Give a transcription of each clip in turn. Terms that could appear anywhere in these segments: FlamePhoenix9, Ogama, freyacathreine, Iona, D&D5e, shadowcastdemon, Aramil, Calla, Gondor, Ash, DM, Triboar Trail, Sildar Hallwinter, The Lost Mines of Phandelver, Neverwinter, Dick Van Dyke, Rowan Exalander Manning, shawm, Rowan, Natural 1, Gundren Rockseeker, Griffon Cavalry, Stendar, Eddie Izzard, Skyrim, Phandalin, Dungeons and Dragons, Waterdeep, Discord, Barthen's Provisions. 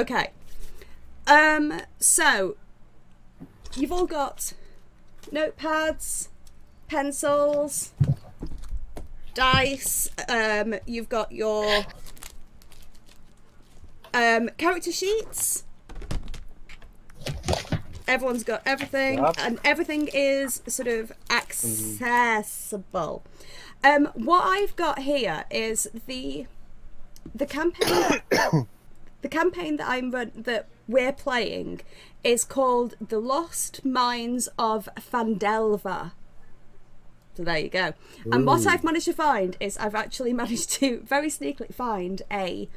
Okay. So you've all got notepads, pencils, dice. You've got your character sheets. Everyone's got everything, yep. And everything is sort of accessible. What I've got here is the campaign. The campaign that we're playing is called The Lost Mines of Phandelver. So there you go. Ooh. And what I've managed to find is I've actually managed to very sneakily find a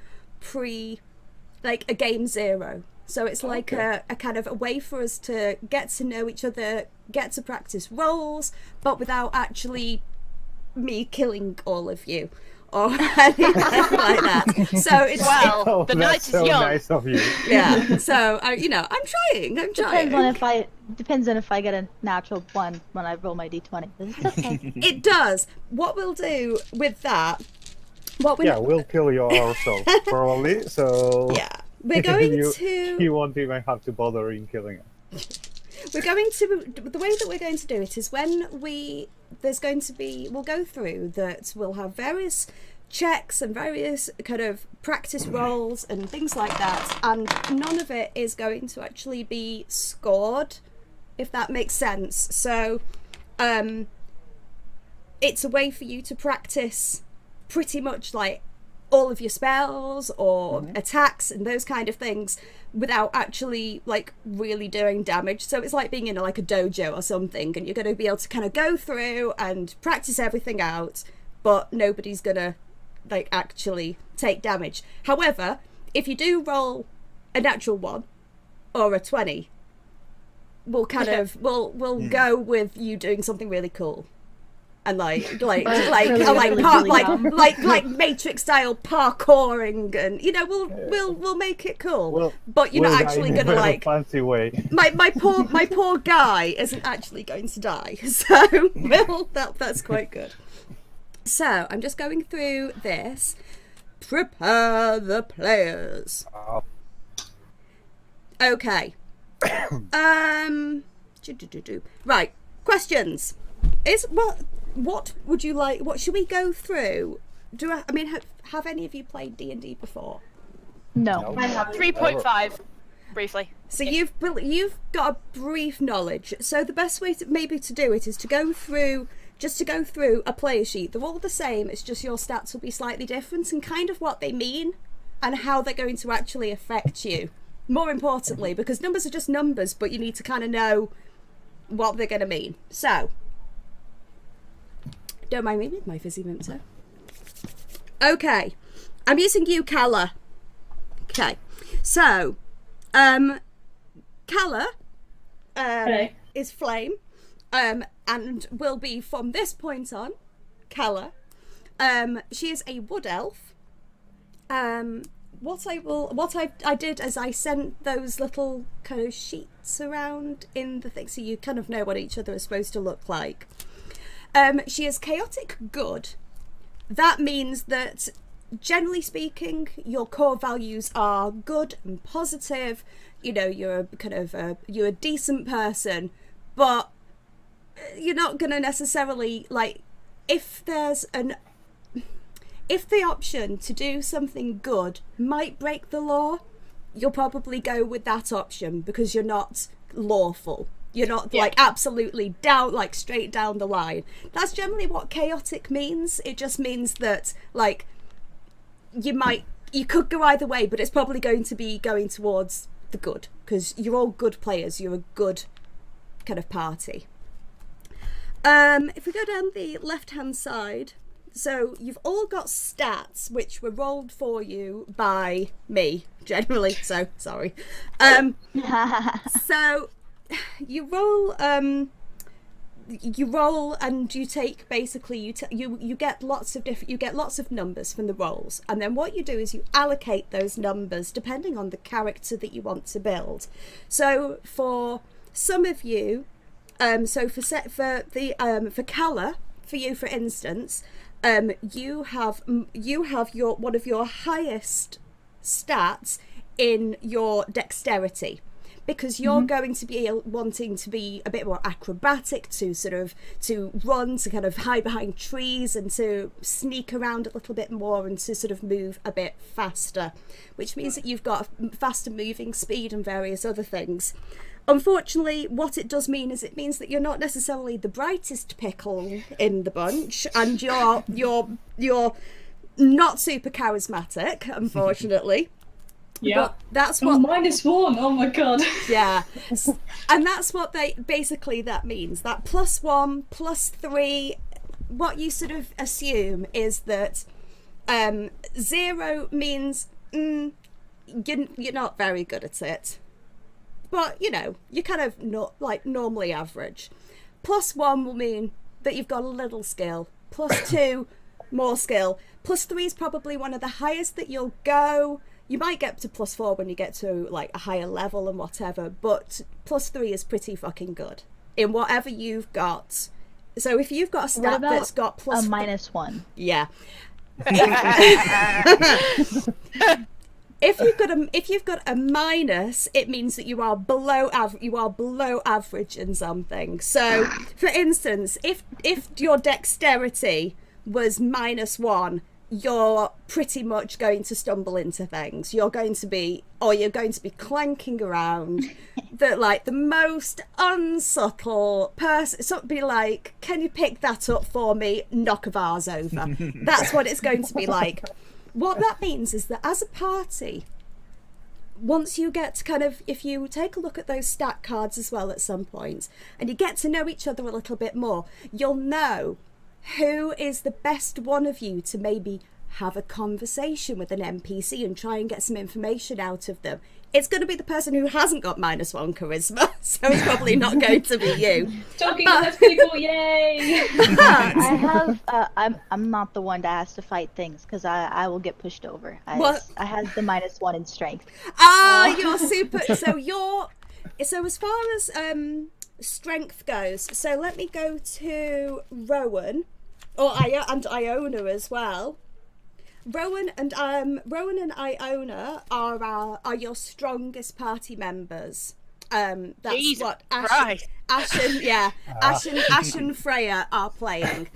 game zero. So it's like a kind of a way for us to get to know each other, get to practice roles, but without actually me killing all of you. Or anything like that. So it's the night is so young. Nice of you. Yeah. So I'm trying. Depends on if I get a natural one when I roll my d20. It does. What we'll do with that? We'll kill you ourselves probably. So yeah, we're going to. You won't even have to bother in killing us. The way that we're going to do it is we'll go through that, we'll have various checks and various kind of practice roles and things like that, and none of it is going to actually be scored, if that makes sense. So it's a way for you to practice pretty much like all of your spells or attacks and those kind of things without actually like really doing damage. So it's like being in like a dojo or something, and you're going to be able to kind of go through and practice everything out, but nobody's gonna like actually take damage. However, if you do roll a natural one or a 20, we'll kind of we'll go with you doing something really cool. And like Matrix style parkouring, and we'll make it cool. But you're not actually gonna like fancy way. My poor guy isn't actually going to die. So that's quite good. So I'm just going through this. Prepare the players. Okay. Right. Questions. What would you like? What should we go through? Have any of you played D&D before? No. I have 3.5, briefly. So you've got a brief knowledge. So the best way to do it is to go through a player sheet. They're all the same. It's just your stats will be slightly different and kind of what they mean and how they're going to actually affect you. More importantly, because numbers are just numbers, but you need to kind of know what they're going to mean. So. Don't mind me with my fizzy mimso. Okay, I'm using you, Calla. Okay, so Calla is Flame, and will be from this point on Calla. She is a wood elf. What I did is I sent those little kind of sheets around in the thing, so you kind of know what each other is supposed to look like. She is chaotic good. That means that, generally speaking, your core values are good and positive. You're you're a decent person, but you're not gonna necessarily like if the option to do something good might break the law, you'll probably go with that option because you're not lawful. You're not like absolutely down, like straight down the line. That's generally what chaotic means. It just means that like you could go either way, but it's probably going to be going towards the good because you're all good players. You're a good kind of party. If we go down the left-hand side, so you've all got stats which were rolled for you by me generally. So sorry. So. You roll, and you take basically you get lots of numbers from the rolls, and then what you do is you allocate those numbers depending on the character that you want to build. So for some of you, for Calla, for you for instance, you have one of your highest stats in your dexterity, because you're going to be wanting to be a bit more acrobatic, to sort of run, to kind of hide behind trees, and to sneak around a little bit more, and to sort of move a bit faster, which means that you've got faster moving speed and various other things. Unfortunately, what it does mean is it means that you're not necessarily the brightest pickle in the bunch, and you're not super charismatic, unfortunately. Yeah, but that's what -1. Oh my god. Yeah, and that's what they basically that means. That +1, +3. What you sort of assume is that 0 means you're not very good at it, but you know you're kind of not like normally average. +1 will mean that you've got a little skill. +2, more skill. +3 is probably one of the highest that you'll go. You might get to +4 when you get to like a higher level and whatever, but +3 is pretty fucking good in whatever you've got. So if you've got a stat that's got plus a -1, yeah. If you've got a minus, it means that you are below average in something. So for instance, if your dexterity was -1. You're pretty much going to stumble into things. You're going to be, clanking around that like the most unsubtle person. Something like, can you pick that up for me? Knock a vase over. That's what it's going to be like. What that means is that as a party, once you get to kind of, if you take a look at those stat cards as well at some point, and you get to know each other a little bit more, you'll know who is the best one of you to maybe have a conversation with an NPC and try and get some information out of them. It's going to be the person who hasn't got -1 charisma, so it's probably not going to be you. Talking to those people, yay! I have, I'm not the one that has to fight things, because I will get pushed over. I have the -1 in strength. Ah, you're super, so as far as strength goes, so let me go to Rowan. And Iona as well. Rowan and Iona are your strongest party members. That's Jesus what Ash and Freya are playing.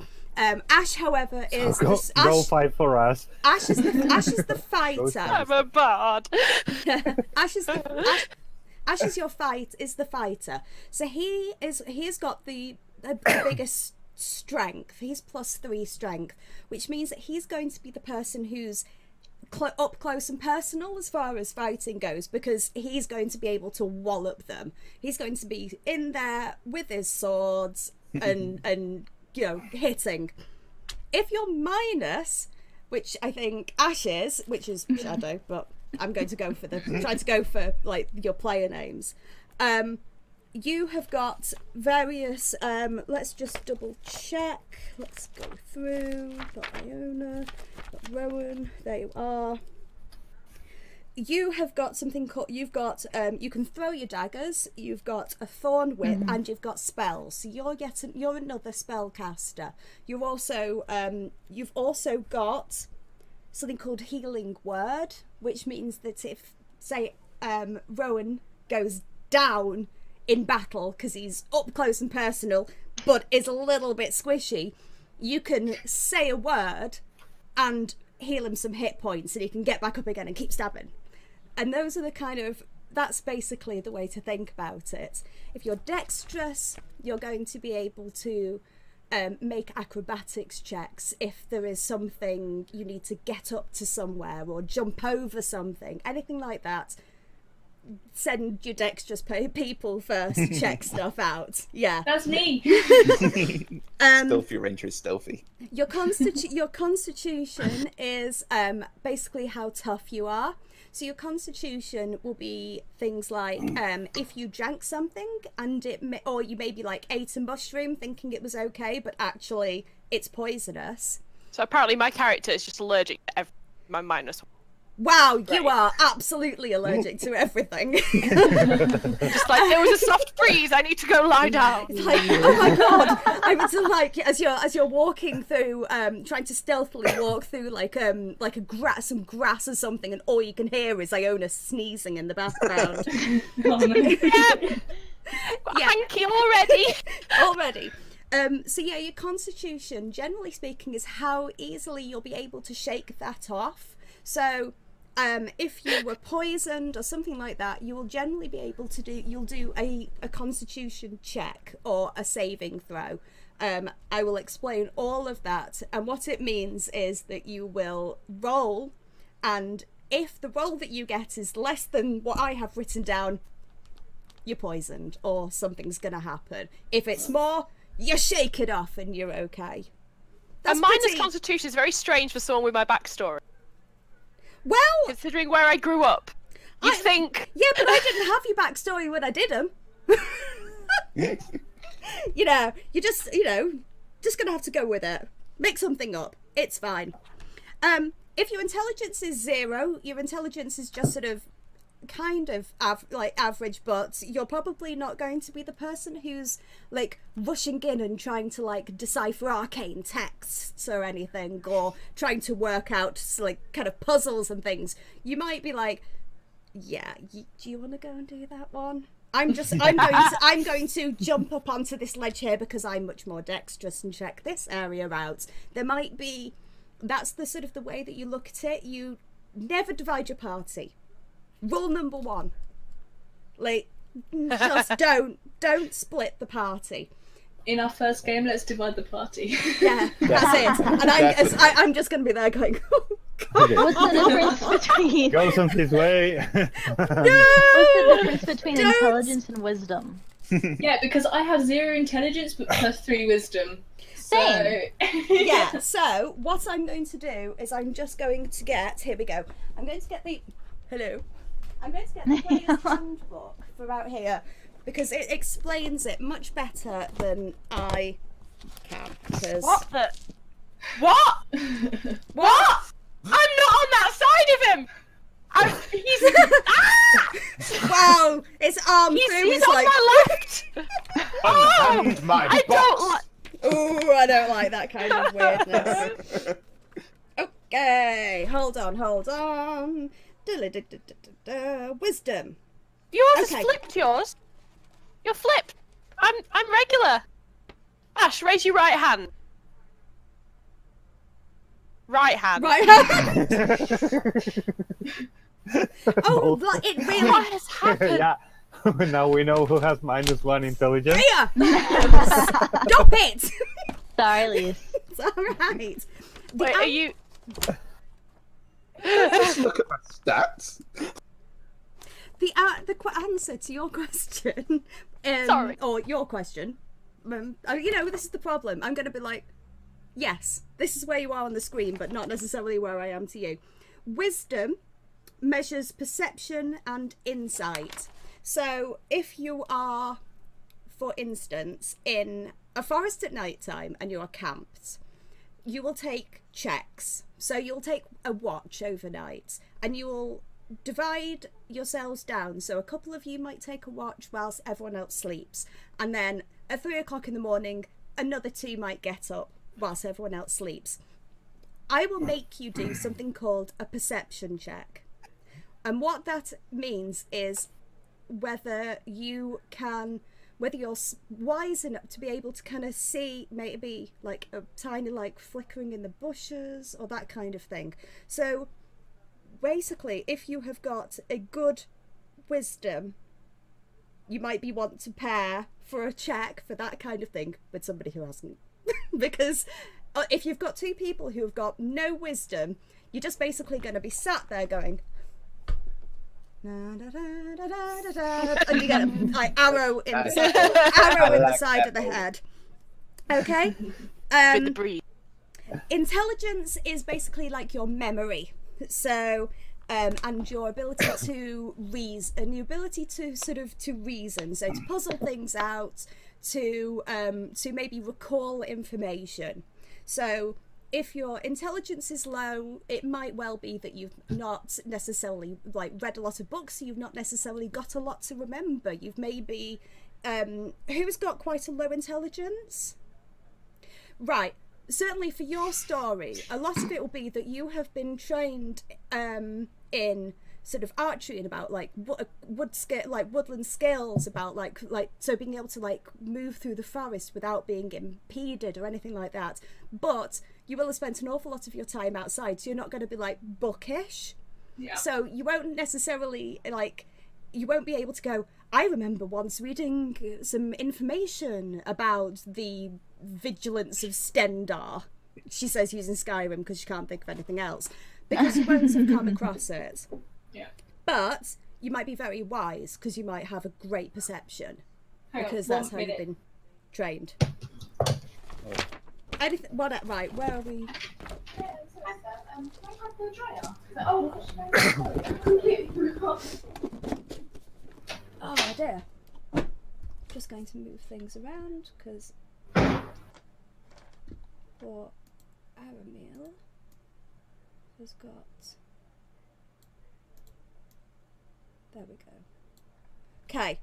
Ash, however, is roll 5 for us. Ash is the fighter. I'm a bard. Ash is your fighter. So he's got the biggest strength. He's +3 strength, which means that he's going to be the person who's up close and personal as far as fighting goes, because he's going to be able to wallop them. He's going to be in there with his swords and you know, hitting. If you're minus, which I think Ash is, which is shadow, but I'm going to go for like your player names. You have got various let's just double check. Let's go through. Got Iona, got Rowan, there you are. You have got something called you can throw your daggers, you've got a thorn whip, and you've got spells. So you're another spellcaster. You're also you've also got something called healing word, which means that if say Rowan goes down in battle because he's up close and personal but is a little bit squishy, you can say a word and heal him some hit points and he can get back up again and keep stabbing. And those are the kind of, that's basically the way to think about it. If you're dexterous, you're going to be able to make acrobatics checks if there is something you need to get up to somewhere or jump over something, anything like that. Send your dexterous people first, check stuff out. Yeah, that's me. Stealthy ranger is stealthy. Your constitution is basically how tough you are. So your constitution will be things like if you drank something and or you maybe like ate a mushroom thinking it was okay, but actually it's poisonous. So apparently my character is just allergic to my -1. Wow, right. You are absolutely allergic to everything. Just like, there was a soft breeze, I need to go lie down. It's like, oh my god. I would like, as you're walking through, trying to stealthily walk through like a some grass or something, and all you can hear is Iona sneezing in the background. Oh, no. Yeah. Thank you already. So yeah, your constitution, generally speaking, is how easily you'll be able to shake that off. So if you were poisoned or something like that, you will generally be able to do, you'll do a constitution check or a saving throw. I will explain all of that. And what it means is that you will roll, and if the roll that you get is less than what I have written down, you're poisoned or something's going to happen. If it's more, you shake it off and you're okay. That's a minus constitution is very strange for someone with my backstory. Well, considering where I grew up, you think? Yeah, but I didn't have your backstory when I did them. You know, you're just, you know, just gonna have to go with it. Make something up. It's fine. If your intelligence is 0, your intelligence is just sort of, kind of average, but you're probably not going to be the person who's like rushing in and trying to like decipher arcane texts or anything, or trying to work out like kind of puzzles and things. You might be like, yeah, do you want to go and do that one? I'm going to jump up onto this ledge here because I'm much more dexterous and check this area out. There might be, that's the sort of the way that you look at it. You never divide your party. Rule number 1, like, just don't split the party. In our first game, let's divide the party. Yeah, that's it. And I'm just going to be there going, oh god. What's the difference between... Go somebody's way. No! What's the difference between intelligence and wisdom? Yeah, because I have 0 intelligence, but +3 wisdom. Same. So... Yeah, so what I'm going to do is I'm just going to get... Here we go. I'm going to get the... Hello. I'm going to get the player's handbook from out here because it explains it much better than I can. Cause... What the? What? What? I'm not on that side of him. He's ah! Wow, his arm. He's on like... my left. Oh, my I box. Don't. Ooh, I don't like that kind of weirdness. Okay, hold on. Wisdom. Yours is flipped. Yours. You're flipped. I'm regular. Ash, raise your right hand. Right hand. Right hand. Oh, it really has happened. Yeah. Now we know who has -1 intelligence. Yeah. Stop it. Sorry, Liese. It's all right. Wait, are you? Just look at my stats. The answer to your question, or your question, you know, this is the problem. I'm going to be like, yes, this is where you are on the screen, but not necessarily where I am to you. Wisdom measures perception and insight. So if you are, for instance, in a forest at night time and you are camped, you will take checks. So you'll take a watch overnight and you will divide yourselves down. So a couple of you might take a watch whilst everyone else sleeps. And then at 3 o'clock in the morning, another 2 might get up whilst everyone else sleeps. I will make you do something called a perception check. And what that means is whether you can... whether you're wise enough to be able to kind of see maybe like a tiny like flickering in the bushes or that kind of thing. So basically, if you have got a good wisdom, you might be want to pair for a check for that kind of thing with somebody who hasn't. Because if you've got 2 people who have got no wisdom, you're just basically going to be sat there going... and you get a, like, arrow in the side, arrow in the side of the head. Okay. Intelligence is basically like your memory, so and your ability to reason, your ability to sort of to reason, so to puzzle things out, to maybe recall information. So if your intelligence is low, it might well be that you've not necessarily read a lot of books, you've not necessarily got a lot to remember. You've maybe who's got quite a low intelligence? Right. Certainly for your story, a lot of it will be that you have been trained in sort of archery and about woodland skills, about so being able to move through the forest without being impeded or anything like that. But you will have spent an awful lot of your time outside, so you're not going to be bookish. Yeah. So you won't necessarily you won't be able to go, I remember once reading some information about the vigilance of Stendar, she says using Skyrim because she can't think of anything else, because you won't have come across it. Yeah. But you might be very wise because you might have a great perception. Because that's how you've been trained. Oh. Right, where are we? Yeah, so I said, can I have the dryer? Oh my dear. Just going to move things around because for Aramil has got, there we go. Okay.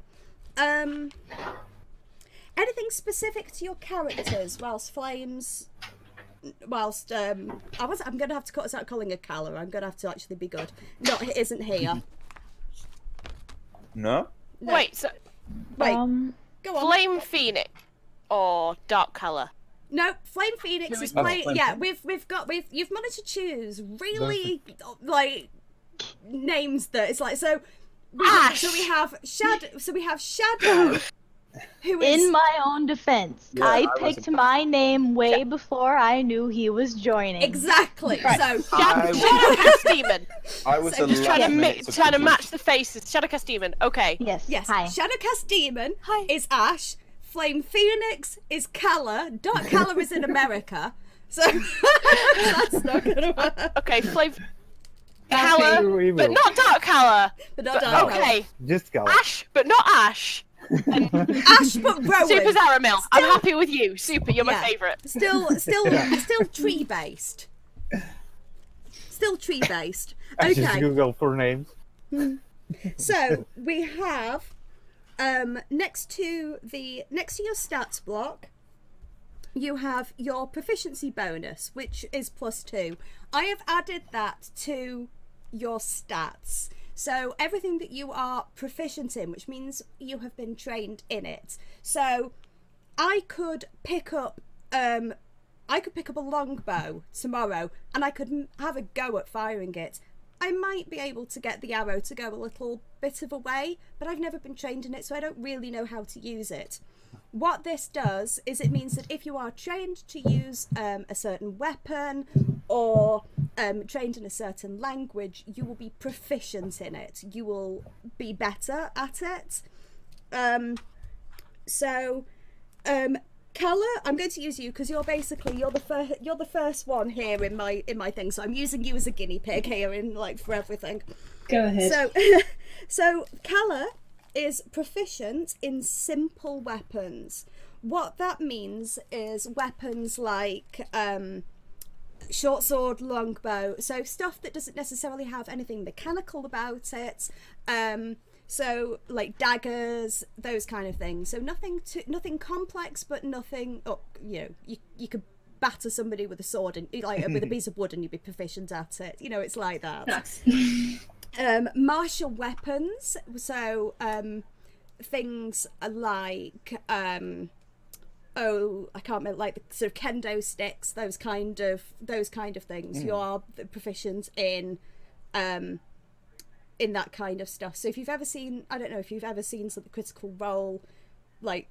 Anything specific to your characters whilst Flames, whilst I'm gonna have to cut us out calling her Calla. I'm gonna have to actually be good. Not isn't here. No? No. Wait, so go on. Flame Phoenix or Dark Calla? No, Flame Phoenix is yeah, you've managed to choose really names that it's so Ash. So we have Shadow. So we have Shadow. Who is... In my own defense, yeah, I picked my name way before I knew he was joining. Exactly. Right. So Shadowcastdemon. I was trying to match the faces. Shadowcastdemon. Okay. Yes. Yes. Hi. Shadowcastdemon is Ash. Flame Phoenix is Calla. Dark Calla is in America. So that's not gonna work. Okay. Flame. Calla, but not Dark Calla. But not Dark Calla. Okay. Just Calla. Ash, but not Ash. Ash, but Rowan. Super's Aramil. I'm happy with you. Super, you're my favourite. Still tree based. Still tree based. Okay. I just Google for names. So we have next to your stats block, you have your proficiency bonus, which is +2. I have added that to your stats. So everything that you are proficient in, which means you have been trained in it. So I could pick up a longbow tomorrow and I could have a go at firing it. I might be able to get the arrow to go a little bit of a way, but I've never been trained in it, so I don't really know how to use it. What this does is it means that if you are trained to use a certain weapon or trained in a certain language, you will be proficient in it. You will be better at it. Calla, I'm going to use you because you're the first one here in my thing, so I'm using you as a guinea pig here in for everything. Go ahead. So Calla is proficient in simple weapons. What that means is weapons like short sword, longbow, so stuff that doesn't necessarily have anything mechanical about it. So daggers, those kind of things. So nothing complex, but nothing. Oh, you could batter somebody with a sword and with a piece of wood, and you'd be proficient at it. It's like that. Yes. Martial weapons. So things like I can't remember, the sort of kendo sticks, those kind of things. Mm. You are proficient in that kind of stuff. So if you've ever seen, I don't know if you've ever seen sort of Critical Role, the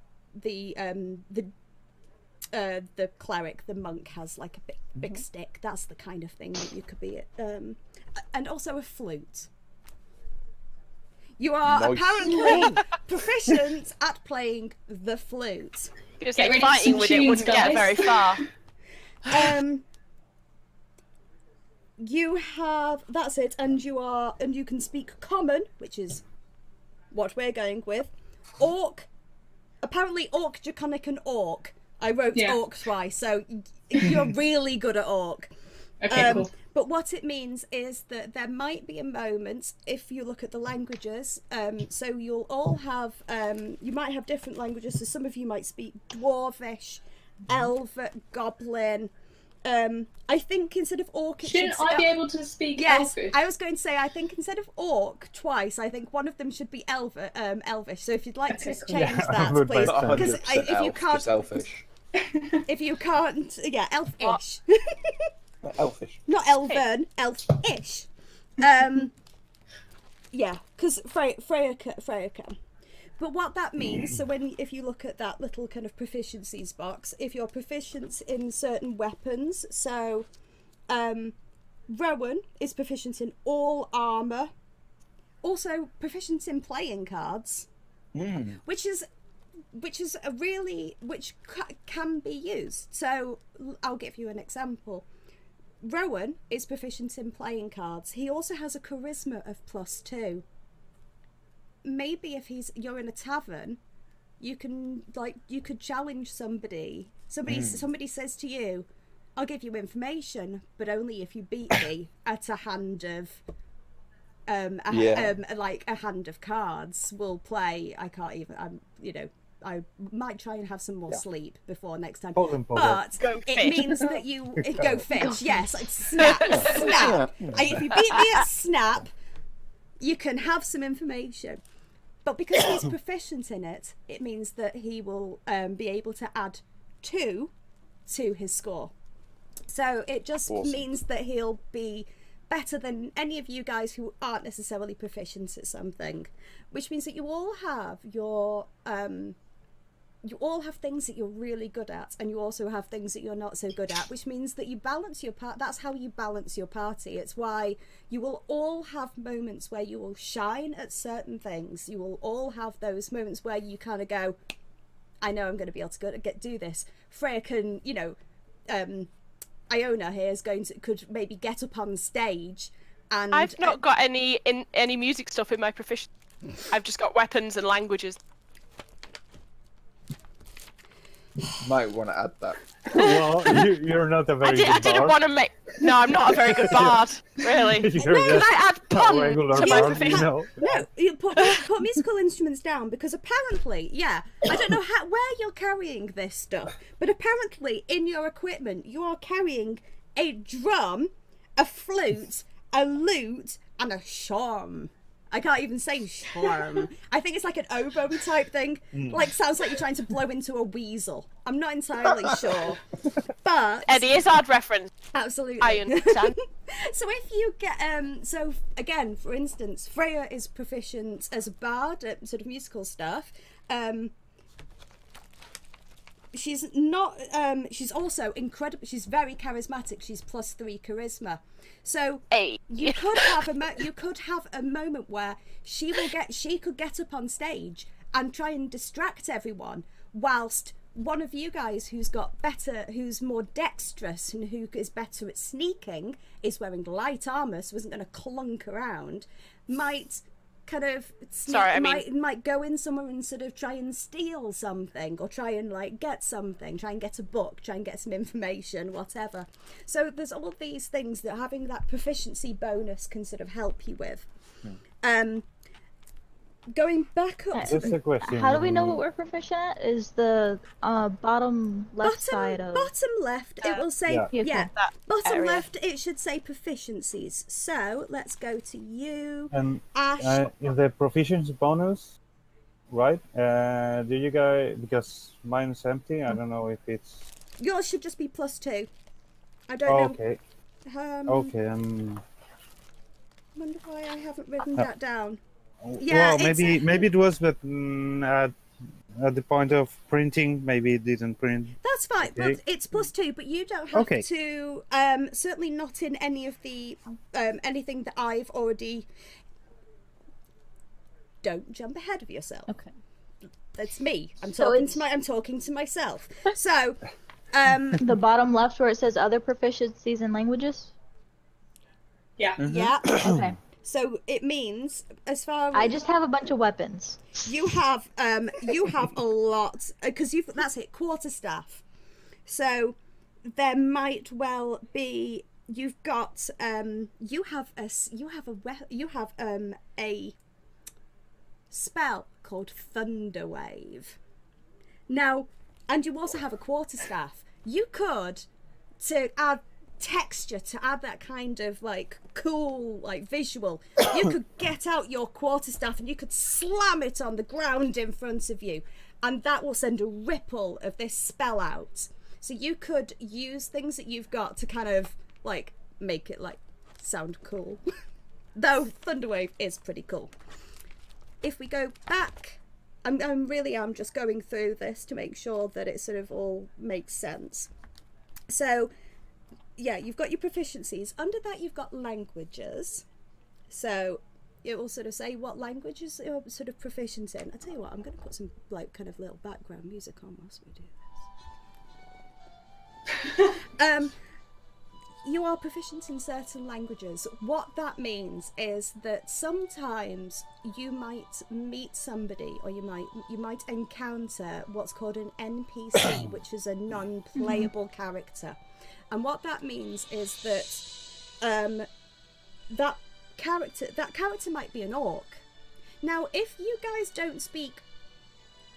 cleric, the monk has a big stick. That's the kind of thing that you could be and also a flute. You are apparently proficient at playing the flute. Fighting with it wouldn't get very far. You have, that's it, and you can speak common, which is what we're going with. Orc, apparently orc, draconic and orc. I wrote Orc twice, so you're really good at Orc. Okay, cool. But what it means is that there might be a moment, if you look at the languages, so you'll all have, you might have different languages, so some of you might speak Dwarvish, Elf, Goblin. I think instead of Orc... Shouldn't I be able to speak Elvish? Yes, I was going to say, I think instead of Orc twice, I think one of them should be Elvish. So if you'd like to change that, please. Because if you can't... Elfish. If you can't... Yeah, Elfish. Elfish. Not Elven, Elfish. Yeah, because Freya can. But what that means, so when if you look at that little kind of proficiencies box, if you're proficient in certain weapons, so Rowan is proficient in all armour, also proficient in playing cards, which is a really can be used. So I'll give you an example. Rowan is proficient in playing cards. He also has a charisma of +2. Maybe if you're in a tavern, you can you could challenge somebody. Somebody says to you, "I'll give you information, but only if you beat me at a hand of like a hand of cards. We'll play. I can't even. I might try and have some more sleep before next time. But it means that you go fish. Yes, like snap. If you beat me at snap, you can have some information. But because he's proficient in it, it means that he will be able to add 2 to his score. So it just means that he'll be better than any of you guys who aren't necessarily proficient at something, which means that you all have your you all have things that you're really good at, and you also have things that you're not so good at, which means that you balance your part. That's how you balance your party. It's why you will all have moments where you will shine at certain things. You will all have those moments where you kind of go, I know I'm going to be able to do this. Freya can, Iona here is could maybe get up on stage, and I've not got any music stuff in my proficiency. I've just got weapons and languages. Might want to add that. Well, you're not a very good bard. I didn't want to make... No, I'm not a very good bard, really. No, you might add pun to my proficiency. No, you put musical instruments down, because apparently, I don't know where you're carrying this stuff, but apparently in your equipment, you are carrying a drum, a flute, a lute, and a shawm. I can't even say shorm. I think it's like an oboe type thing. Like, sounds like you're trying to blow into a weasel. I'm not entirely sure. But Eddie Izzard reference. Absolutely. I understand. So if you get so again, for instance, Freya is proficient as a bard at sort of musical stuff. She's not she's also incredible. She's very charismatic. She's +3 charisma. So you could have a moment where she could get up on stage and try and distract everyone, whilst one of you guys who's more dexterous and who is better at sneaking, is wearing light armor, so isn't going to clunk around, might kind of might go in somewhere and sort of try and steal something, or try and get something, try and get a book, try and get some information, whatever. So there's all these things that having that proficiency bonus can sort of help you with. Going back up to the question, how do we know what we're proficient at? Is the bottom left it will say bottom left it should say proficiencies. So let's go to you, Ash. In the proficiency bonus, right? Do you guys, because mine's empty, I don't know if it's yours should just be +2. I don't know. I wonder why I haven't written that down. Yeah, well, maybe it was, but at the point of printing, maybe it didn't print. That's fine. Okay. But it's +2, but you don't have to. Certainly not in any of the anything that I've already. Don't jump ahead of yourself. Okay, that's me. I'm talking to myself. So, the bottom left where it says other proficiencies and languages. Yeah. Mm-hmm. Yeah. Okay. So it means, as far as I just have a bunch of weapons. You have a lot, because that's it. Quarterstaff. So there might well be, you've got you have a spell called Thunder Wave. Now, and you also have a quarterstaff. You could, to add texture, to add that kind of like cool like visual, you could get out your quarterstaff and you could slam it on the ground in front of you, and that will send a ripple of this spell out. So you could use things that you've got to kind of like make it like sound cool. Though Thunderwave is pretty cool. If we go back, I'm just going through this to make sure that it sort of all makes sense. So yeah, you've got your proficiencies. Under that, you've got languages. So it will sort of say what languages you're sort of proficient in. I tell you what, I'm going to put some like kind of little background music on whilst we do this. You are proficient in certain languages. What that means is that sometimes you might meet somebody, or you might encounter what's called an NPC, which is a non-playable character. And what that means is that that character might be an orc. Now, if you guys don't speak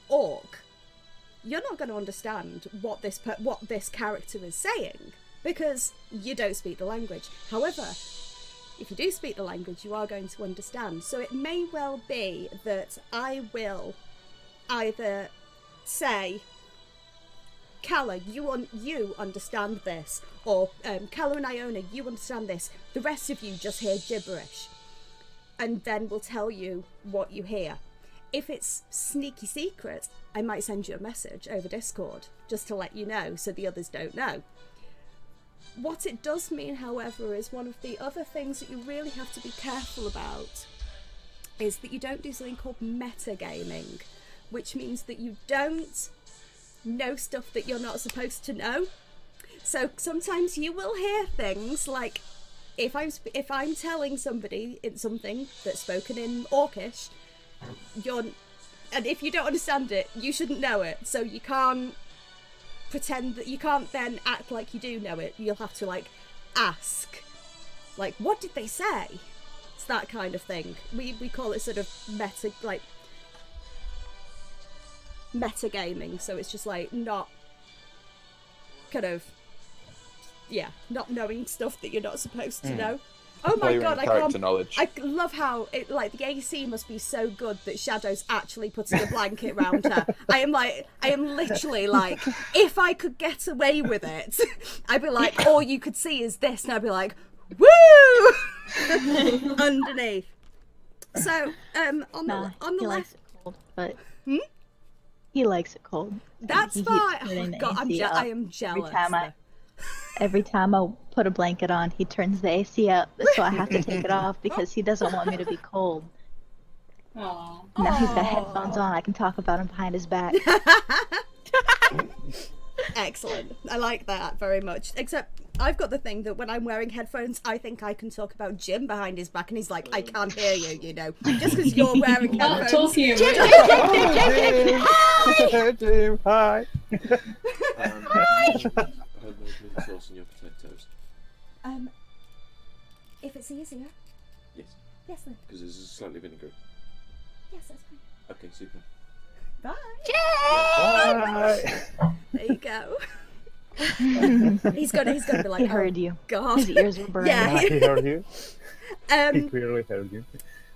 orc, you're not going to understand what this character is saying, because you don't speak the language. However, if you do speak the language, you are going to understand. So it may well be that I will either say, Calla, you understand this, or Calla and Iona, you understand this. The rest of you just hear gibberish, and then we'll tell you what you hear. If it's sneaky secret, I might send you a message over Discord just to let you know, so the others don't know. What it does mean, however, is one of the other things that you really have to be careful about is that you don't do something called metagaming, which means that you don't know stuff that you're not supposed to know. So sometimes you will hear things like, if I'm telling somebody in something that's spoken in Orcish, and if you don't understand it, you shouldn't know it. So you can't pretend that you can't then act like you do know it. You'll have to like ask, like, what did they say? It's that kind of thing. We call it sort of metagaming. So it's just like not kind of, yeah, not knowing stuff that you're not supposed to know. Oh my god, I love how it, like, the AC must be so good that Shadow's actually putting a blanket round her. I am literally like, if I could get away with it, I'd be like, all you could see is this, and I'd be like, woo! Underneath. So on the left, hmm? He likes it cold. That's fine. Oh, god, I am jealous. Every time I put a blanket on, he turns the AC up, so I have to take it off because he doesn't want me to be cold. Aww. Now he's got headphones on, I can talk about him behind his back. Excellent. I like that very much. Except I've got the thing that when I'm wearing headphones, I think I can talk about Jim behind his back, and he's like, I can't hear you, you know, just because you're wearing headphones. Talking. Jim. Hi! Jim, hi! Hi! Sauce on your potatoes. If it's easier. Yes. Yes, then. Because this is slightly vinegary. Yes, that's fine. Okay, super. Bye. Yay! Bye. There you go. He's gonna be like, he heard you. God, his ears were burning. Yeah, he heard you. He clearly heard you.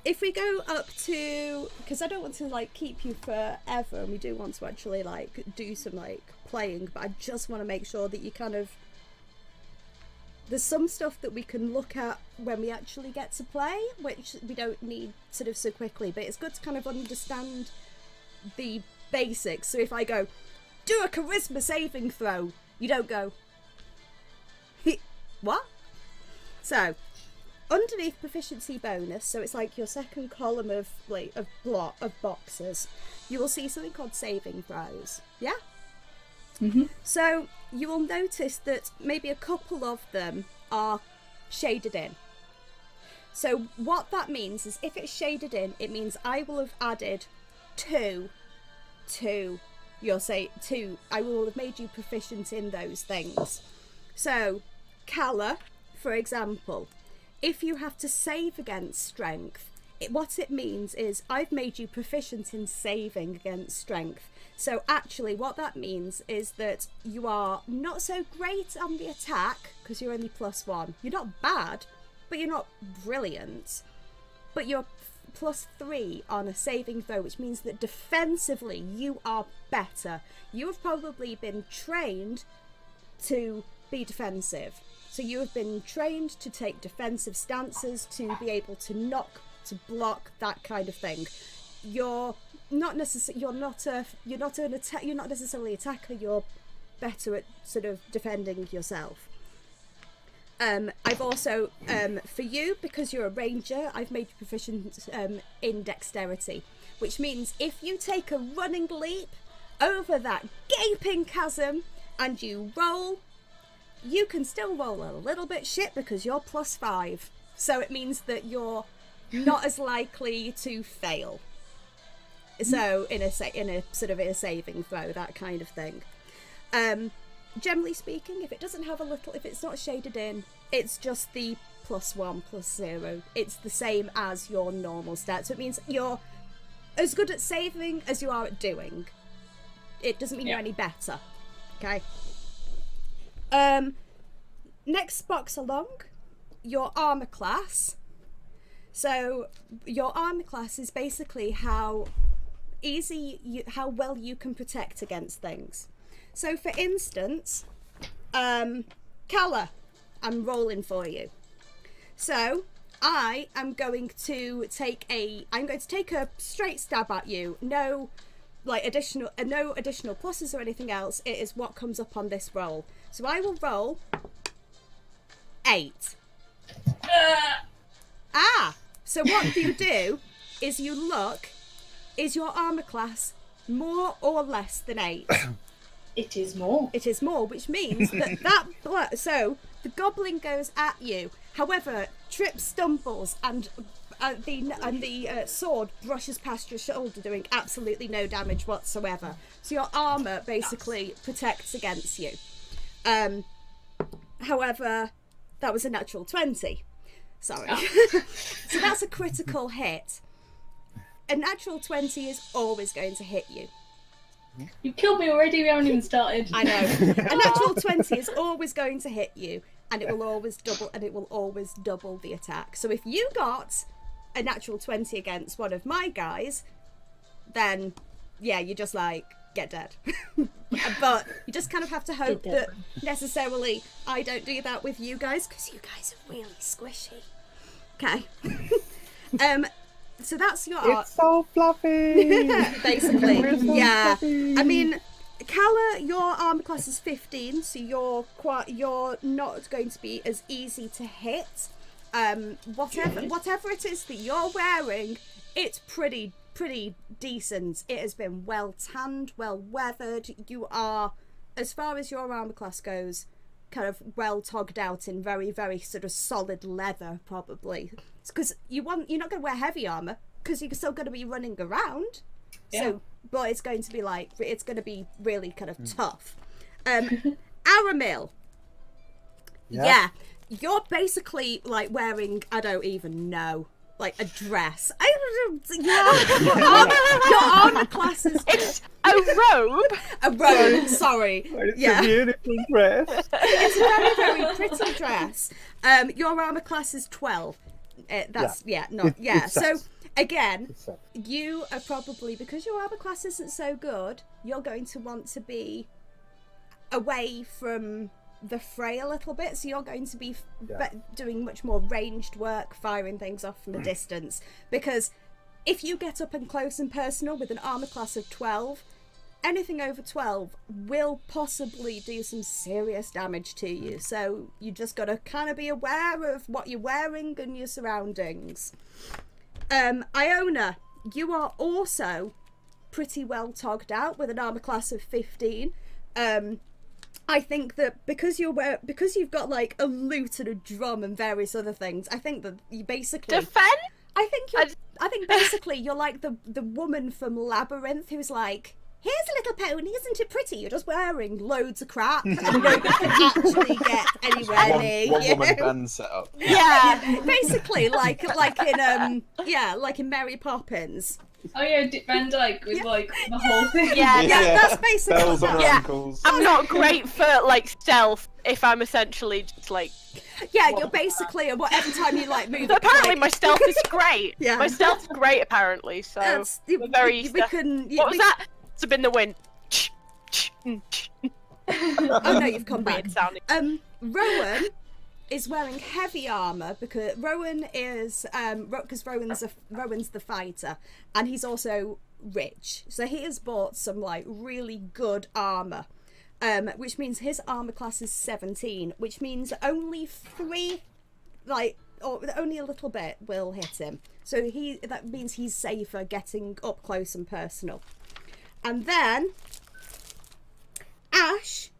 If we go up to, because I don't want to like keep you forever, and we do want to actually like do some like playing, but I just want to make sure that you kind of, there's some stuff that we can look at when we actually get to play, which we don't need sort of so quickly, but it's good to kind of understand the basics. So if I go, do a charisma saving throw, you don't go, what? So underneath proficiency bonus, so it's like your second column of like of boxes, you will see something called saving throws. Yeah. Mm-hmm. So you will notice that maybe a couple of them are shaded in. So what that means is if it's shaded in, it means I will have added two you'll say two. I will have made you proficient in those things. So, Calla, for example, if you have to save against strength, what it means is I've made you proficient in saving against strength. So actually what that means is that you are not so great on the attack because you're only +1. You're not bad, but you're not brilliant. But you're +3 on a saving throw, which means that defensively you are better. You have probably been trained to be defensive. So you have been trained to take defensive stances, to be able to knock, to block, that kind of thing. You're not necessarily a tackler. You're better at sort of defending yourself. I've also, for you, because you're a ranger, I've made you proficient in dexterity, which means if you take a running leap over that gaping chasm and you roll, you can still roll a little bit shit because you're +5. So it means that you're not as likely to fail. So in a saving throw, that kind of thing. Generally speaking, if it doesn't have a little, if it's not shaded in, it's just the +1, +0. It's the same as your normal stats. So it means you're as good at saving as you are at doing. It doesn't mean you're any better. Okay. Next box along, your armor class. So your armor class is basically how easy, how well you can protect against things. So for instance, Calla, I'm rolling for you. So I am going to take a straight stab at you. No, like no additional pluses or anything else. It is what comes up on this roll. So I will roll 8. So what you do is you look, is your armor class more or less than 8? It is more. It is more, which means so the goblin goes at you. However, trips, stumbles, and the sword brushes past your shoulder, doing absolutely no damage whatsoever. So your armor basically protects against you. However, that was a natural 20. Sorry. Oh. So that's a critical hit. A natural 20 is always going to hit you. You killed me already, we haven't even started. I know. A natural 20 is always going to hit you, and it will always double, and it will always double the attack. So if you got a natural 20 against one of my guys, then yeah, you just like get dead. But you just kind of have to hope that necessarily I don't do that with you guys, because you guys are really squishy. Okay. So that's your art. It's so fluffy. Basically, so yeah. Fluffy. I mean, Calla, your armor class is 15, so you're not going to be as easy to hit. Whatever it is that you're wearing, it's pretty decent. It has been well tanned, well weathered. You are, as far as your armor class goes, kind of well togged out in very, very sort of solid leather, probably. Because you're not going to wear heavy armor because you're still going to be running around. Yeah. So, but it's going to be really kind of tough. Aramil. Yeah. You're basically like wearing, I don't even know, like a dress. Your armor class is it's a robe. A robe. Sorry. It's a beautiful dress. It's a very, very pretty dress. Your armor class is 12. So again, you are probably, because your armor class isn't so good, you're going to want to be away from the fray a little bit, so you're going to be doing much more ranged work, firing things off from a distance, because if you get up and close and personal with an armor class of 12, anything over 12 will possibly do some serious damage to you. So you just got to kind of be aware of what you're wearing and your surroundings. Iona, you are also pretty well togged out with an armor class of 15. I think that because you've got like a lute and a drum and various other things, I think that you basically defend. I think basically you're like the woman from Labyrinth who's like, here's a little pony, isn't it pretty? You're just wearing loads of crap and nobody can actually get anywhere near one you. Woman band set up. Yeah, basically like in Mary Poppins. Oh yeah, Dick Van Dyke with like the whole thing. Yeah, yeah, that's basically. Bells on her ankles. I'm not great for like stealth if I'm essentially just like. Yeah, you're basically every time you like move. So apparently, my stealth is great. Yeah, my stealth's great apparently. So we're very. What was that? It's been the wind. Oh no, you've come back. Rowan is wearing heavy armor because Rowan is Rowan's the fighter, and he's also rich, so he has bought some like really good armor, which means his armor class is 17, which means only only a little bit will hit him, so that means he's safer getting up close and personal. And then Ash,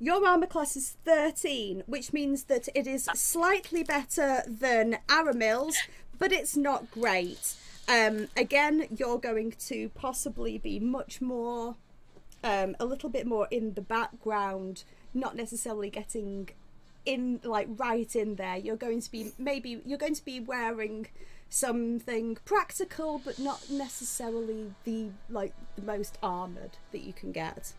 your armor class is 13, which means that it is slightly better than Aramil's, but it's not great. Again, you're going to possibly be much more, a little bit more in the background, not necessarily getting in, like, right in there. You're going to be, maybe, you're going to be wearing something practical, but not necessarily the, like, the most armored that you can get.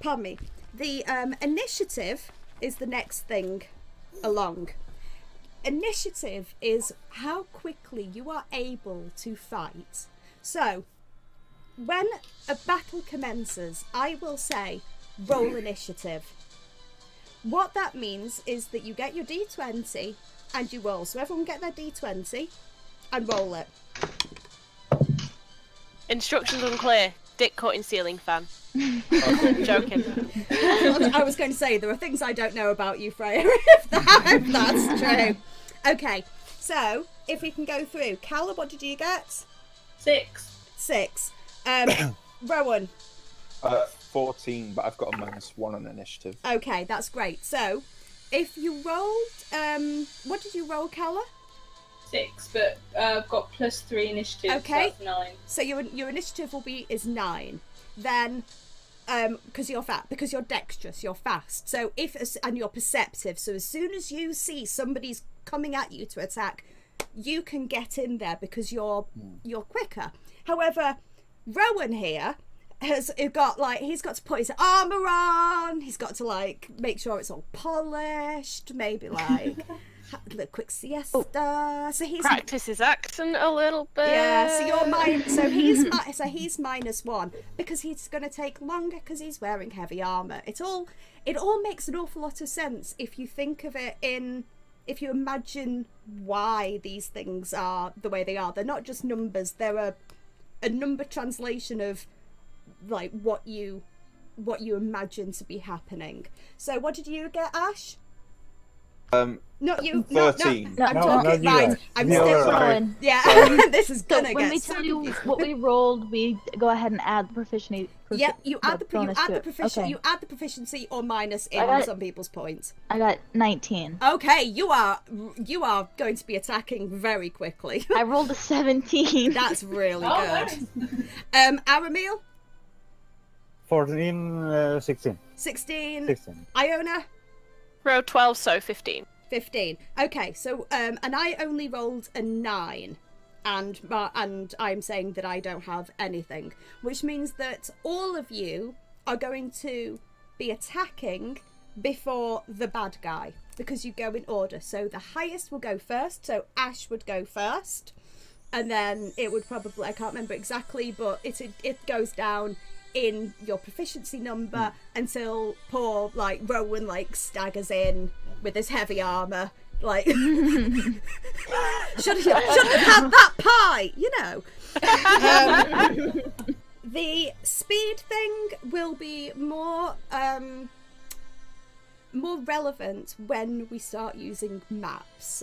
Pardon me. The initiative is the next thing along. Initiative is how quickly you are able to fight. So when a battle commences, I will say roll initiative. What that means is that you get your d20 and you roll. So everyone get their d20 and roll it. Instructions unclear. Dick caught in ceiling fan. I'm joking. I was going to say, there are things I don't know about you, Freya, if that's true. Okay, so if we can go through. Calla, what did you get? 6. Rowan? 14, but I've got a -1 on initiative. Okay, that's great. So if you rolled, what did you roll, Calla? 6, but I've got +3 initiative. Okay, so that's 9. So your initiative is 9. Then, because you're dexterous, you're fast. So and you're perceptive. So as soon as you see somebody's coming at you to attack, you can get in there because you're quicker. However, Rowan here he's got to put his armor on. He's got to like make sure it's all polished. Maybe like. A quick siesta. Oh, so he's practice his accent a little bit. Yeah. So you're he's -1 because he's going to take longer because he's wearing heavy armor. It all makes an awful lot of sense if you think of it if you imagine why these things are the way they are. They're not just numbers. They're a number translation of like what you imagine to be happening. So what did you get, Ash? Not you. 13. No, I'm talking. Right. I'm still rolling. Yeah, this is gonna get. When we tell you what we rolled, we go ahead and add the proficiency. You add the proficiency or minus in on some people's points. I got 19. Okay, you are going to be attacking very quickly. I rolled a 17. That's really good. Nice. Aramil. 14. 16. 16. 16. Iona. Row 12, so 15. 15. Okay, so and I only rolled a 9, and I'm saying that I don't have anything, which means that all of you are going to be attacking before the bad guy because you go in order. So the highest will go first. So Ash would go first, and then it would probably, I can't remember exactly, but it goes down in your proficiency number until poor like Rowan like staggers in with his heavy armor like shouldn't have had that pie, you know. The speed thing will be more relevant when we start using maps.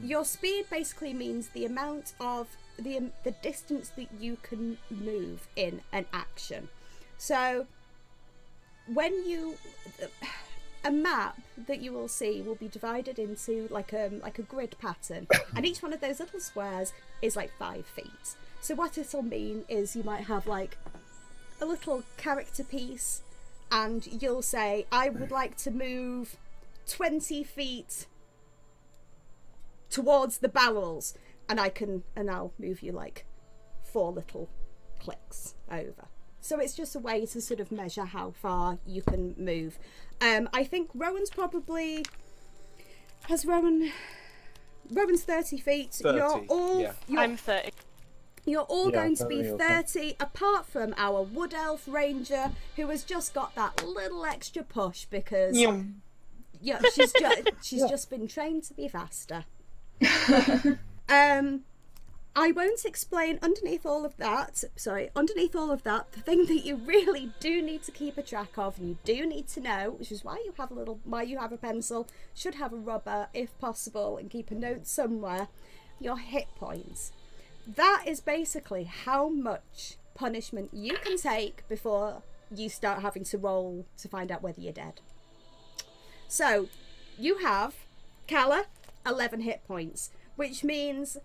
Your speed basically means the amount of the distance that you can move in an action. So when a map that you will see will be divided into like a grid pattern, and each one of those little squares is like 5 feet. So what it'll mean is you might have like a little character piece and you'll say, I would like to move 20 feet towards the barrels, and I can, and I'll move you like 4 little clicks over. So it's just a way to sort of measure how far you can move. I think Rowan's probably, has Rowan's 30 feet. 30, you're all, yeah. I'm 30. You're all going to be 30, apart from our wood elf ranger, who has just got that little extra push because yeah, she's just been trained to be faster. I won't explain underneath all of that. Sorry, underneath all of that, the thing that you really do need to keep a track of, and you do need to know, which is why you have a little, why you have a pencil, should have a rubber if possible, and keep a note somewhere. Your hit points. That is basically how much punishment you can take before you start having to roll to find out whether you're dead. So you have, Calla, 11 hit points, which means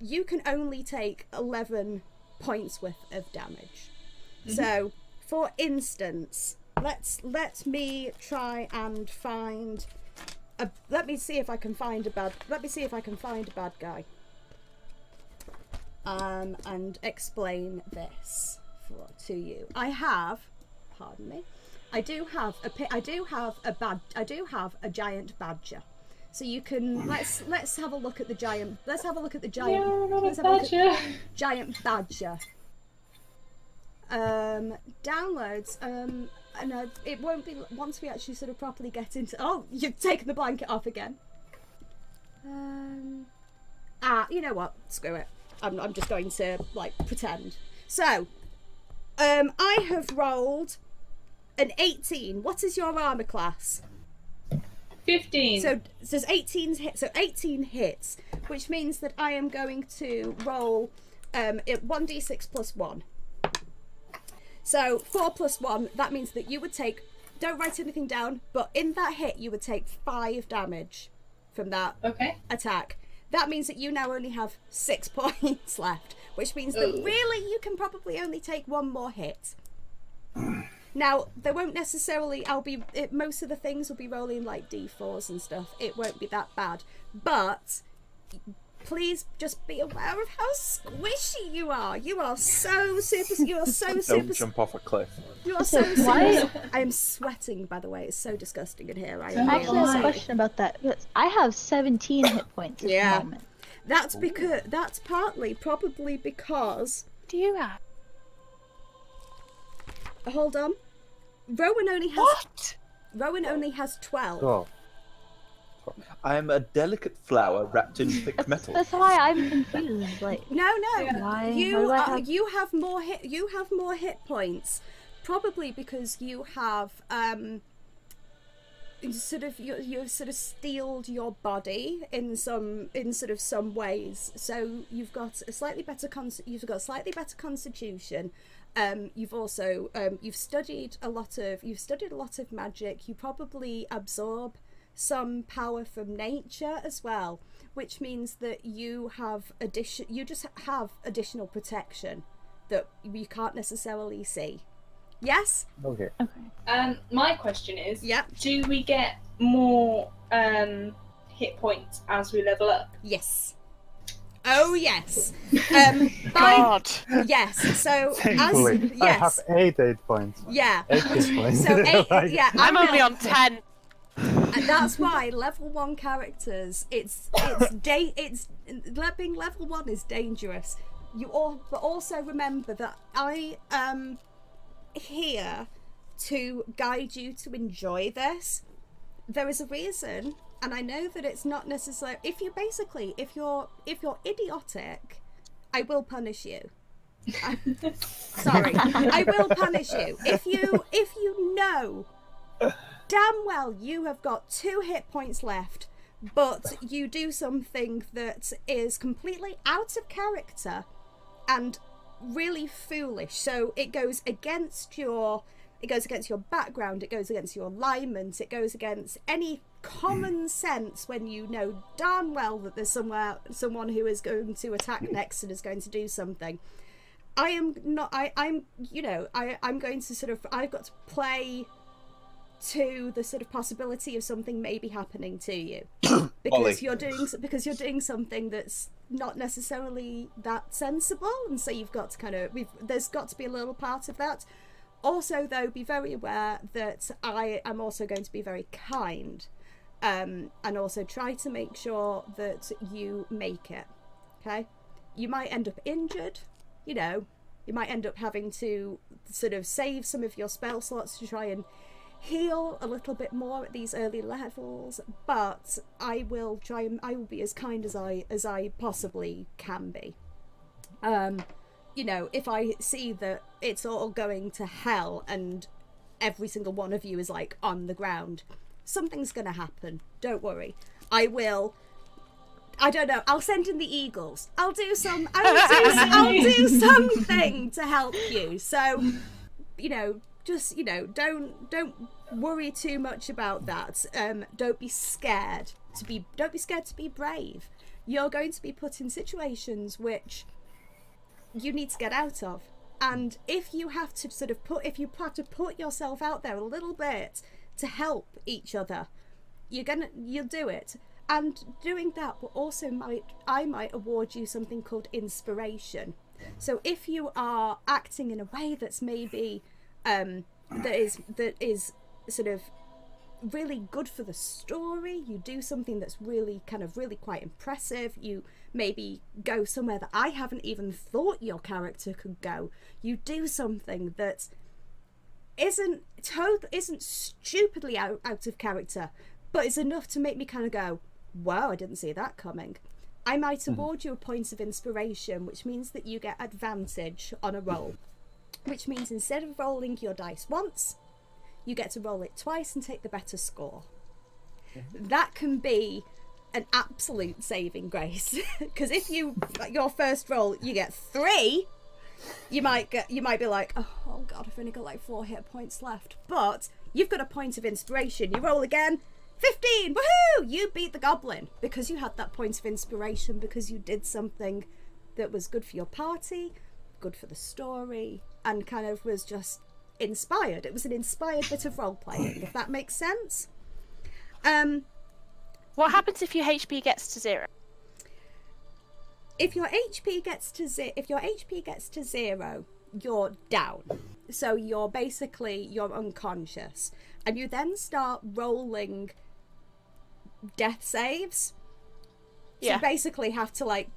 you can only take 11 points worth of damage. Mm-hmm. So for instance, let me try and find a, let me see if I can find a bad guy. And explain this to you. I have, pardon me, I do have a giant badger. So you can, let's have a look at the giant. Let's have a look at the giant. Yeah, let's have a look at giant badger. Downloads. And it won't be once we actually sort of properly get into. Oh, you've taken the blanket off again. You know what? Screw it. I'm just going to like pretend. So, I have rolled an 18. What is your armor class? 15. So there's 18 hits. So 18 hits, which means that I am going to roll 1d6 plus 1. So 4 plus 1. That means that you would take. Don't write anything down. But in that hit, you would take 5 damage from that attack. That means that you now only have 6 points left, which means that really you can probably only take 1 more hit. Now, there won't necessarily, most of the things will be rolling like d4s and stuff. It won't be that bad, but please just be aware of how squishy you are. You are so super, you are so don't super. Don't jump off a cliff. You are so super. I am sweating, by the way. It's so disgusting in here. I actually have a question about that. I have 17 hit points at the moment. That's because, that's partly, probably because... Do you have? Hold on. Rowan only has... What? Rowan only has 12. Oh. I am a delicate flower wrapped in thick metal. That's why I'm confused. Like no, you have more hit points, probably because you have you've sort of steeled your body in some ways. So you've got a slightly better constitution. You've also you've studied a lot of magic. You probably absorb some power from nature as well, which means that you have additional protection that you can't necessarily see. Yes? Okay. My question is, do we get more hit points as we level up? Yes. Oh yes. God. Yes. So thankfully, as I have 8 points. Yeah. 8 points. So 8, yeah. I'm only on 10. And that's why level 1 characters, being level 1 is dangerous. But also remember that I am here to guide you to enjoy this. There is a reason, and I know that it's not necessary. If you're idiotic, I will punish you. Sorry, I will punish you. If you know damn well you have got 2 hit points left, but you do something that is completely out of character and really foolish, so it goes against your background, it goes against your alignment, it goes against any common sense, when you know darn well that there's someone who is going to attack next and is going to do something. I am not, I'm, you know, I'm going to sort of, I've got to play to the sort of possibility of something maybe happening to you. Because you're doing something that's not necessarily that sensible, and so you've got to kind of, there's got to be a little part of that. Also, though, be very aware that I am also going to be very kind, and also try to make sure that you make it, okay? You might end up injured, you know, you might end up having to sort of save some of your spell slots to try and heal a little bit more at these early levels, but I will try and I will be as kind as I possibly can be. You know, if I see that it's all going to hell and every single one of you is like on the ground, something's gonna happen. Don't worry. I will. I don't know. I'll send in the eagles. I'll do something to help you. So, you know, just, you know, don't worry too much about that. Don't be scared to be. Don't be scared to be brave. You're going to be put in situations which you need to get out of, and if you have to sort of put yourself out there a little bit to help each other, you'll do it. And doing that will also I might award you something called inspiration. So if you are acting in a way that's maybe that is sort of really good for the story, you do something that's really kind of really quite impressive, you maybe go somewhere that I haven't even thought your character could go, you do something that isn't stupidly out of character, but it's enough to make me kind of go, wow, I didn't see that coming. I might award you a point of inspiration, which means that you get advantage on a roll, which means instead of rolling your dice once, you get to roll it twice and take the better score. That can be an absolute saving grace, because if your first roll you get 3, you might be like, oh god, I've only got like 4 hit points left, but you've got a point of inspiration. You roll again, 15, woohoo! You beat the goblin because you had that point of inspiration, because you did something that was good for your party, good for the story, and kind of was just inspired. It was an inspired bit of role playing, if that makes sense. What happens if your HP gets to 0? If your HP gets to zero, you're down. So you're basically unconscious, and you then start rolling death saves. Yeah. So you basically have to like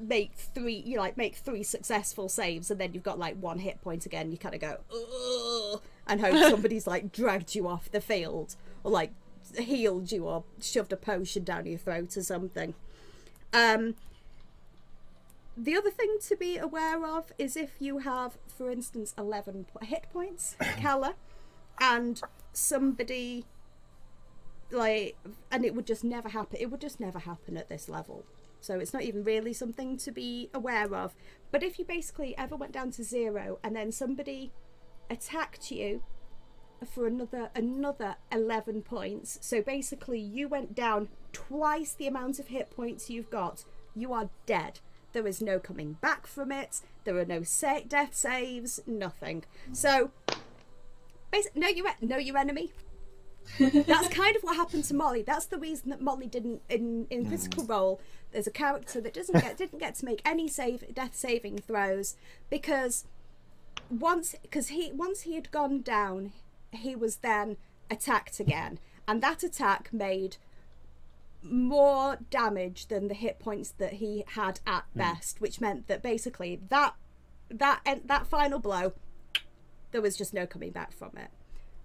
make three successful saves, and then you've got like 1 hit point again. You kind of go, ugh, and hope somebody's like dragged you off the field, or like healed you, or shoved a potion down your throat or something. The other thing to be aware of is if you have, for instance, 11 hit points, Calla, and somebody like, and it would just never happen. It would just never happen at this level. So it's not even really something to be aware of. But if you basically ever went down to 0 and then somebody attacked you for another 11 points, so basically you went down twice the amount of hit points you've got, you are dead. There is no coming back from it. There are no death saves, nothing. So basically, know your enemy. That's kind of what happened to Molly. That's the reason that Molly didn't in Critical Role. There's a character that didn't get to make any death saving throws, because once he had gone down, he was then attacked again, and that attack made more damage than the hit points that he had at best, which meant that basically that final blow, there was just no coming back from it.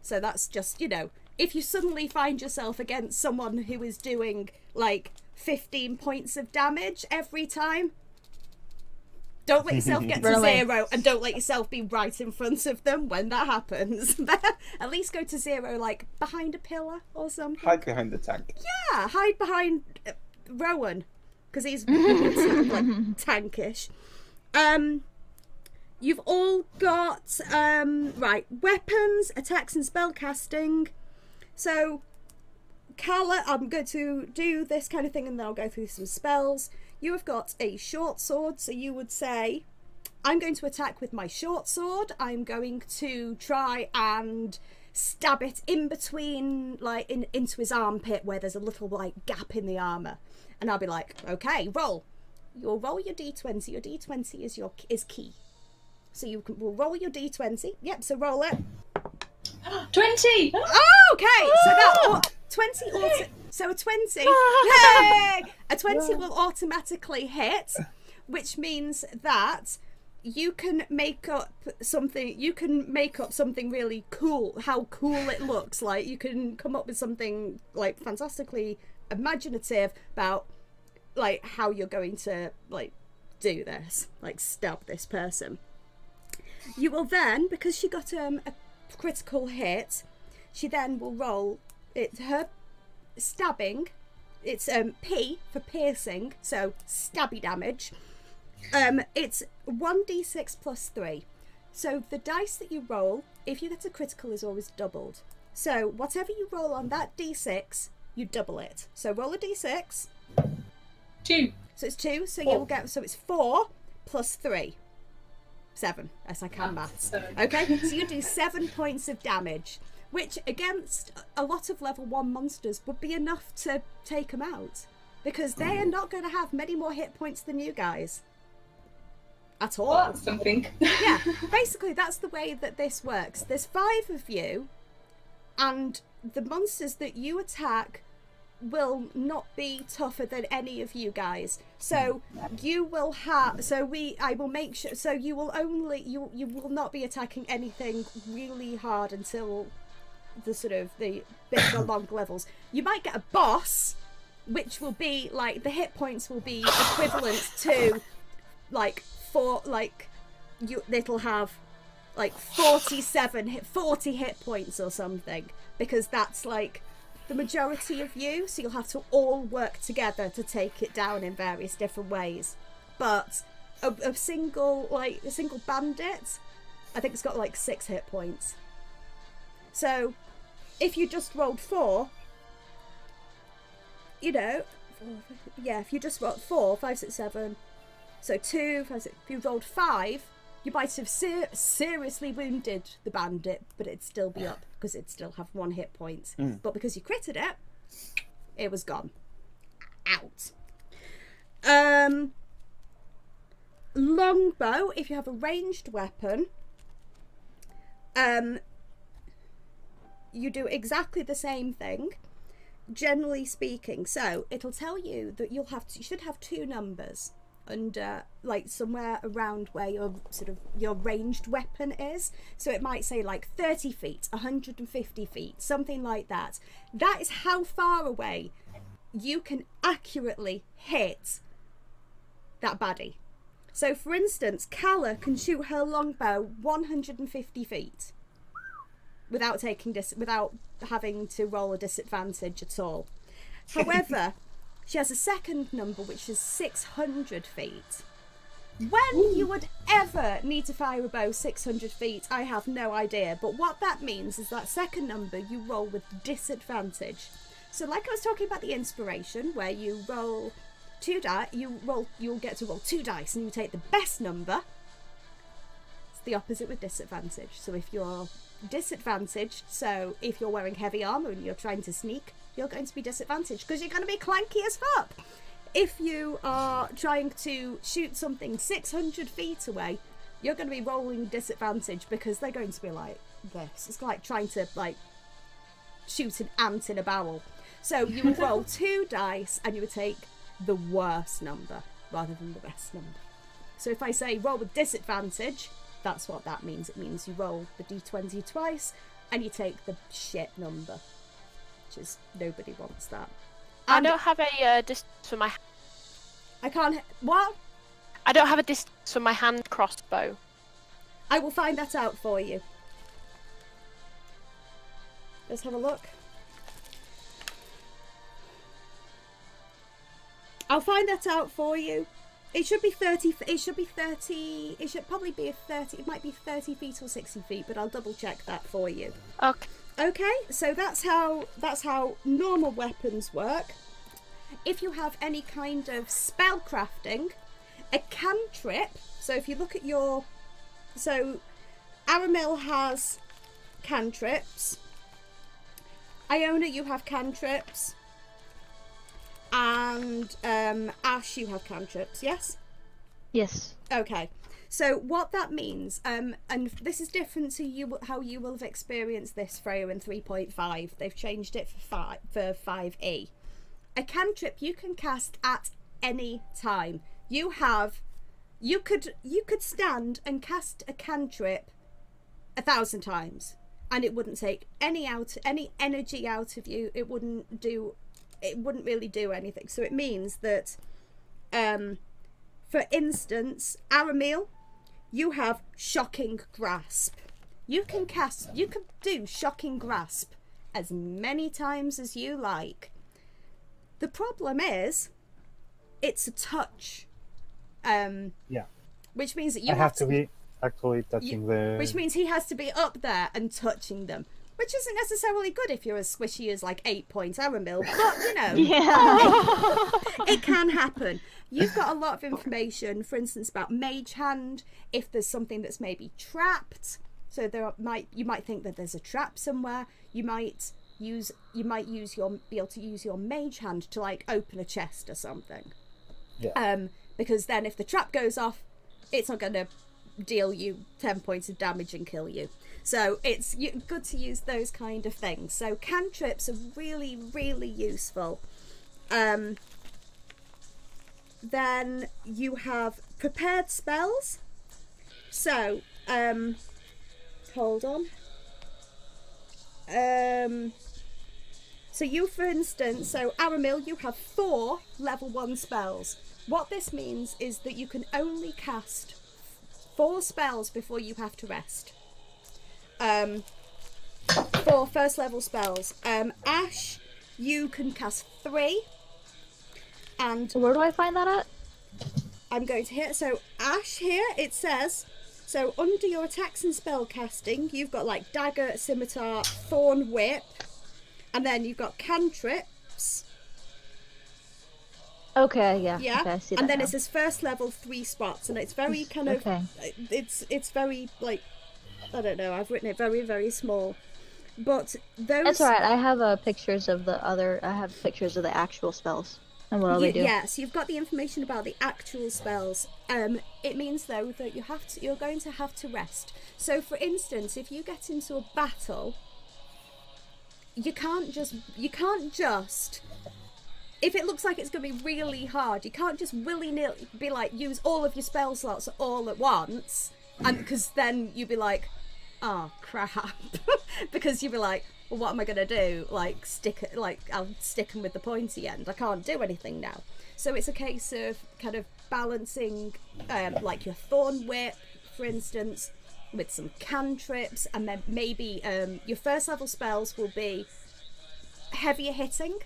So that's just, you know, if you suddenly find yourself against someone who is doing like 15 points of damage every time, don't let yourself get to 0, and don't let yourself be right in front of them when that happens. At least go to 0 like behind a pillar or something. Hide behind the tank. Yeah, hide behind Rowan, because he's sort of like tankish. You've all got right, weapons, attacks, and spellcasting. So, Calla, I'm going to do this kind of thing, and then I'll go through some spells. You have got a short sword, so you would say, I'm going to attack with my short sword. I'm going to try and stab it in between, like, into his armpit where there's a little, like, gap in the armour. And I'll be like, okay, roll. You'll roll your d20. Your d20 is key. So you will roll your d20. Yep, so roll it. 20! Oh, okay! So that 20 so a 20. Yay! A 20 will automatically hit, which means that you can make up something. You can make up something really cool. How cool it looks like. You can come up with something like fantastically imaginative about like how you're going to like do this, like stab this person. You will then, because she got a critical hit, she then will roll it. Her stabbing, it's P for piercing, so stabby damage. It's 1d6 plus 3, so the dice that you roll, if you get a critical, is always doubled. So whatever you roll on that d6, you double it. So roll a d6. 2. So it's 2. So you will get. So it's 4 plus 3. 7. Yes, I can maths. Okay, so you do 7 points of damage, which against a lot of level 1 monsters would be enough to take them out, because they are not going to have many more hit points than you guys. At all. Well, that's something. Yeah. Basically, that's the way that this works. There's 5 of you, and the monsters that you attack will not be tougher than any of you guys. So you will have, so we, I will make sure, so you will only, you will not be attacking anything really hard until the sort of the bigger long levels. You might get a boss, which will be like, the hit points will be equivalent to like 4, like you, it'll have like 40 hit points or something, because that's like the majority of you, so you'll have to all work together to take it down in various different ways. But a single bandit, I think it's got like 6 hit points. So if you just rolled 4, you know, yeah, if you just rolled 4, 5, 6, 7, so 2, 5, 6, if you rolled 5, you might have seriously wounded the bandit, but it'd still be up, because it'd still have 1 hit point. But because you critted it, it was gone. Out. Longbow, if you have a ranged weapon, you do exactly the same thing, generally speaking. So it'll tell you that you'll have to, you should have 2 numbers. And like somewhere around where your sort of your ranged weapon is, so it might say like 30 feet, 150 feet, something like that. That is how far away you can accurately hit that baddie. So, for instance, Calla can shoot her longbow 150 feet without taking without having to roll a disadvantage at all. However. She has a second number, which is 600 feet. When you would ever need to fire a bow 600 feet, I have no idea. But what that means is that second number, you roll with disadvantage. So like I was talking about the inspiration, where you roll 2 dice, you'll get to roll 2 dice, and you take the best number. It's the opposite with disadvantage. So if you're disadvantaged, so if you're wearing heavy armour and you're trying to sneak, you're going to be disadvantaged because you're going to be clanky as fuck. If you are trying to shoot something 600 feet away, you're going to be rolling disadvantage because they're going to be like this. It's like trying to like shoot an ant in a barrel. So you would roll 2 dice and you would take the worst number rather than the best number. So if I say roll with disadvantage, that's what that means. It means you roll the d20 twice and you take the shit number. Is nobody wants that. And I don't have a distance for my. I can't. What? I don't have a distance for my hand crossbow. I will find that out for you. Let's have a look. I'll find that out for you. It should be 30. It should be 30. It should probably be a 30. It might be 30 feet or 60 feet, but I'll double check that for you. Okay. Okay, so that's how normal weapons work. If you have any kind of spellcrafting, a cantrip, So if you look at your... So Aramil has cantrips. Iona, you have cantrips. And Ash, you have cantrips, yes? Yes. Okay. So what that means, and this is different to you, how you will have experienced this, Freya, in 3.5. They've changed it for 5e. A cantrip you can cast at any time. You have... You could stand and cast a cantrip 1,000 times, and it wouldn't take any energy out of you. It wouldn't do... It wouldn't really do anything. So it means that, for instance, Aramil, you have Shocking Grasp. You can do Shocking Grasp as many times as you like. The problem is, it's a touch. Which means that you have to be actually touching them. Which means he has to be up there and touching them. Which isn't necessarily good if you're as squishy as like 8 point Aramil, but you know, it can happen. You've got a lot of information, for instance, about Mage Hand. If there's something that's maybe trapped, so you might think that there's a trap somewhere. You might be able to use your Mage Hand to like open a chest or something. Yeah. Because then if the trap goes off, it's not going to deal you 10 points of damage and kill you. So it's good to use those kind of things. So cantrips are really, really useful. Then you have prepared spells. So, hold on. So you, for instance, so Aramil, you have 4 level 1 spells. What this means is that you can only cast 4 spells before you have to rest. 4 first level spells. Ash, you can cast 3. And where do I find that at? I'm going to here. So Ash here, it says, so under your attacks and spell casting, you've got like dagger, scimitar, thorn whip, and then you've got cantrips. Okay, yeah. Yeah, okay, I see that and then now. It says first level 3 spots, and it's very kind of, okay. It's very like, I don't know. I've written it very, very small, but those. That's all right. I have pictures of the other. I have pictures of the actual spells and what all they do. Yes, you've got the information about the actual spells. It means though that you're going to have to rest. So, for instance, if you get into a battle, you can't just. If it looks like it's going to be really hard, you can't just willy-nilly be like, use all of your spell slots all at once, and because then you'd be like, oh crap, because you'd be like, well, what am I going to do? Like I'm sticking with the pointy end. I can't do anything now. So it's a case of kind of balancing, like your thorn whip, for instance, with some cantrips, and then maybe your first level spells will be heavier hitting.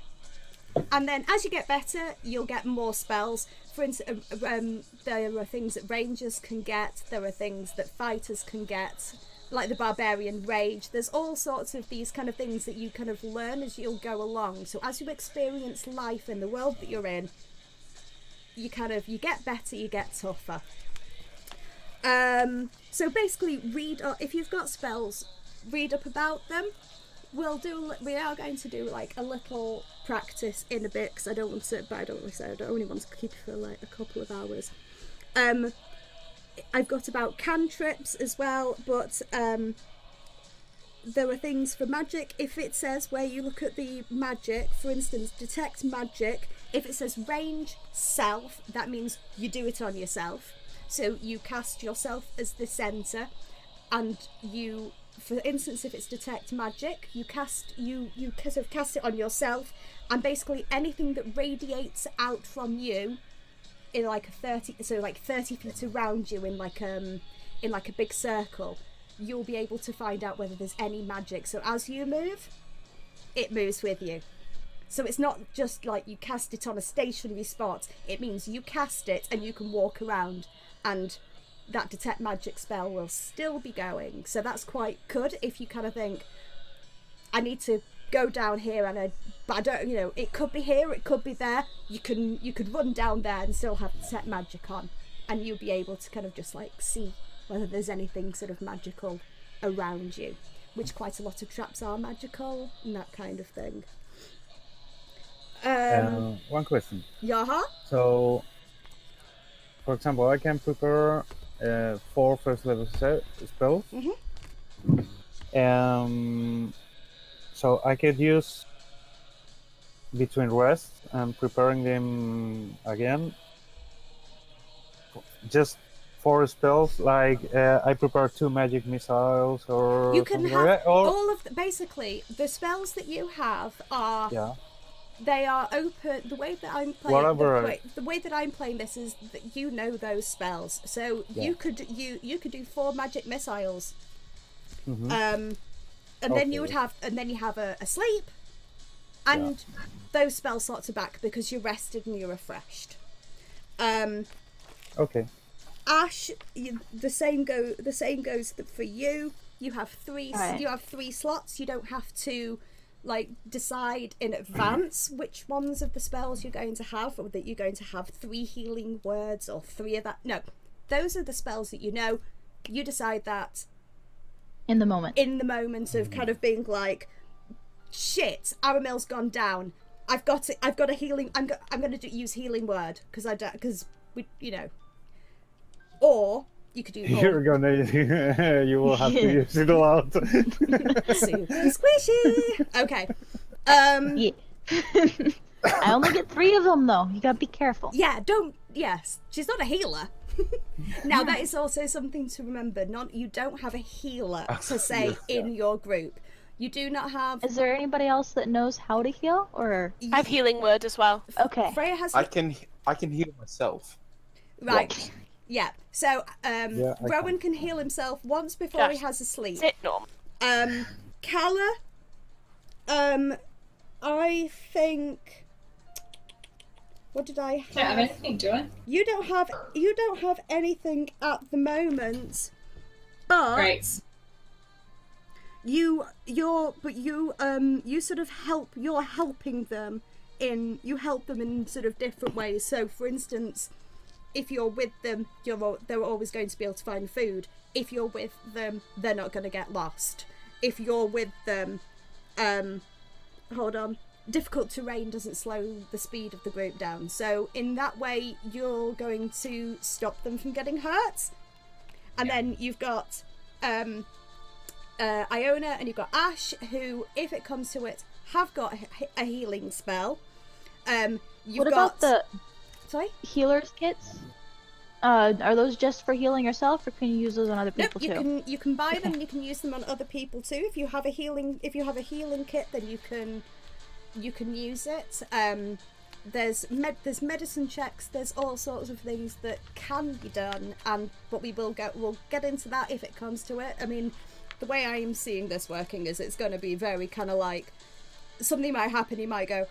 And then as you get better, you'll get more spells. For instance, there are things that rangers can get. There are things that fighters can get, like the barbarian rage. There's all sorts of these kind of things that you kind of learn as you'll go along. So as you experience life in the world that you're in, you get better, you get tougher. So basically, if you've got spells, read up about them. We are going to do like a little practice in a bit, because I only want to keep it for like a couple of hours. I've got about cantrips as well, but there are things for magic. If it says where you look at the magic, for instance, detect magic. If it says range self, that means you do it on yourself. So you cast yourself as the centre, and you. For instance, if it's detect magic, you sort of cast it on yourself, and basically anything that radiates out from you in like a 30 feet around you in like a big circle, you'll be able to find out whether there's any magic. So as you move, it moves with you. So it's not just like you cast it on a stationary spot. It means you cast it and you can walk around, and that detect magic spell will still be going. So that's quite good if you kind of think, I need to go down here, and I don't, you know, it could be here, it could be there. You could run down there and still have detect magic on. and you'll be able to kind of just like see whether there's anything sort of magical around you, which quite a lot of traps are magical and that kind of thing. One question. Yeah. So, for example, I can prepare 4 first-level spells. Mm-hmm. So I could use between rest and preparing them again. Just 4 spells, like I prepare 2 magic missiles, or you can have like all of the, basically the spells that you have are. Yeah. They are open. The way that I'm playing, the way that I'm playing this is that you know those spells, so yeah. you could do 4 magic missiles, mm-hmm. And then you would have, and then you have a sleep, and those spell slots are back because you're rested and you're refreshed. Okay. Ash, the same goes for you. You have 3. Right. You have 3 slots. You don't have to. Like decide in advance which ones of the spells you're going to have, or that you're going to have 3 healing words or 3 of that. No, those are the spells that you know. You decide that in the moment. In the moment of kind of being like, shit, Aramil's gone down. I've got it. I've got a healing. I'm going to use healing word because we you know. Or you could do. You're gonna. You will have to use it a lot. Super squishy. Okay. Yeah. I only get 3 of them though. You gotta be careful. Yeah. Don't. Yes. She's not a healer. Now that is also something to remember. You don't have a healer per se in your group. You do not have. Is there anybody else that knows how to heal? Or I have healing word as well. Okay. Freya has. I can heal myself. Right. What? Yeah, so Rowan can heal himself once before he has a sleep. Sit normal. Calla, I think. What did I have? I don't have anything, do I? You don't have anything at the moment. But you sort of help. You're helping them in. You help them in sort of different ways. So, for instance. If you're with them, they're always going to be able to find food. If you're with them, they're not going to get lost. If you're with them, hold on, difficult terrain doesn't slow the speed of the group down. So in that way, you're going to stop them from getting hurt. And then you've got Iona and you've got Ash, who, if it comes to it, have got a healing spell. Sorry? Healer's kits? Are those just for healing yourself, or can you use those on other people too? You can buy them. And you can use them on other people too. If you have a healing, kit, then you can use it. There's medicine checks. There's all sorts of things that can be done, but we'll get into that if it comes to it. I mean, the way I am seeing this working is it's going to be very kind of like something might happen. You might go,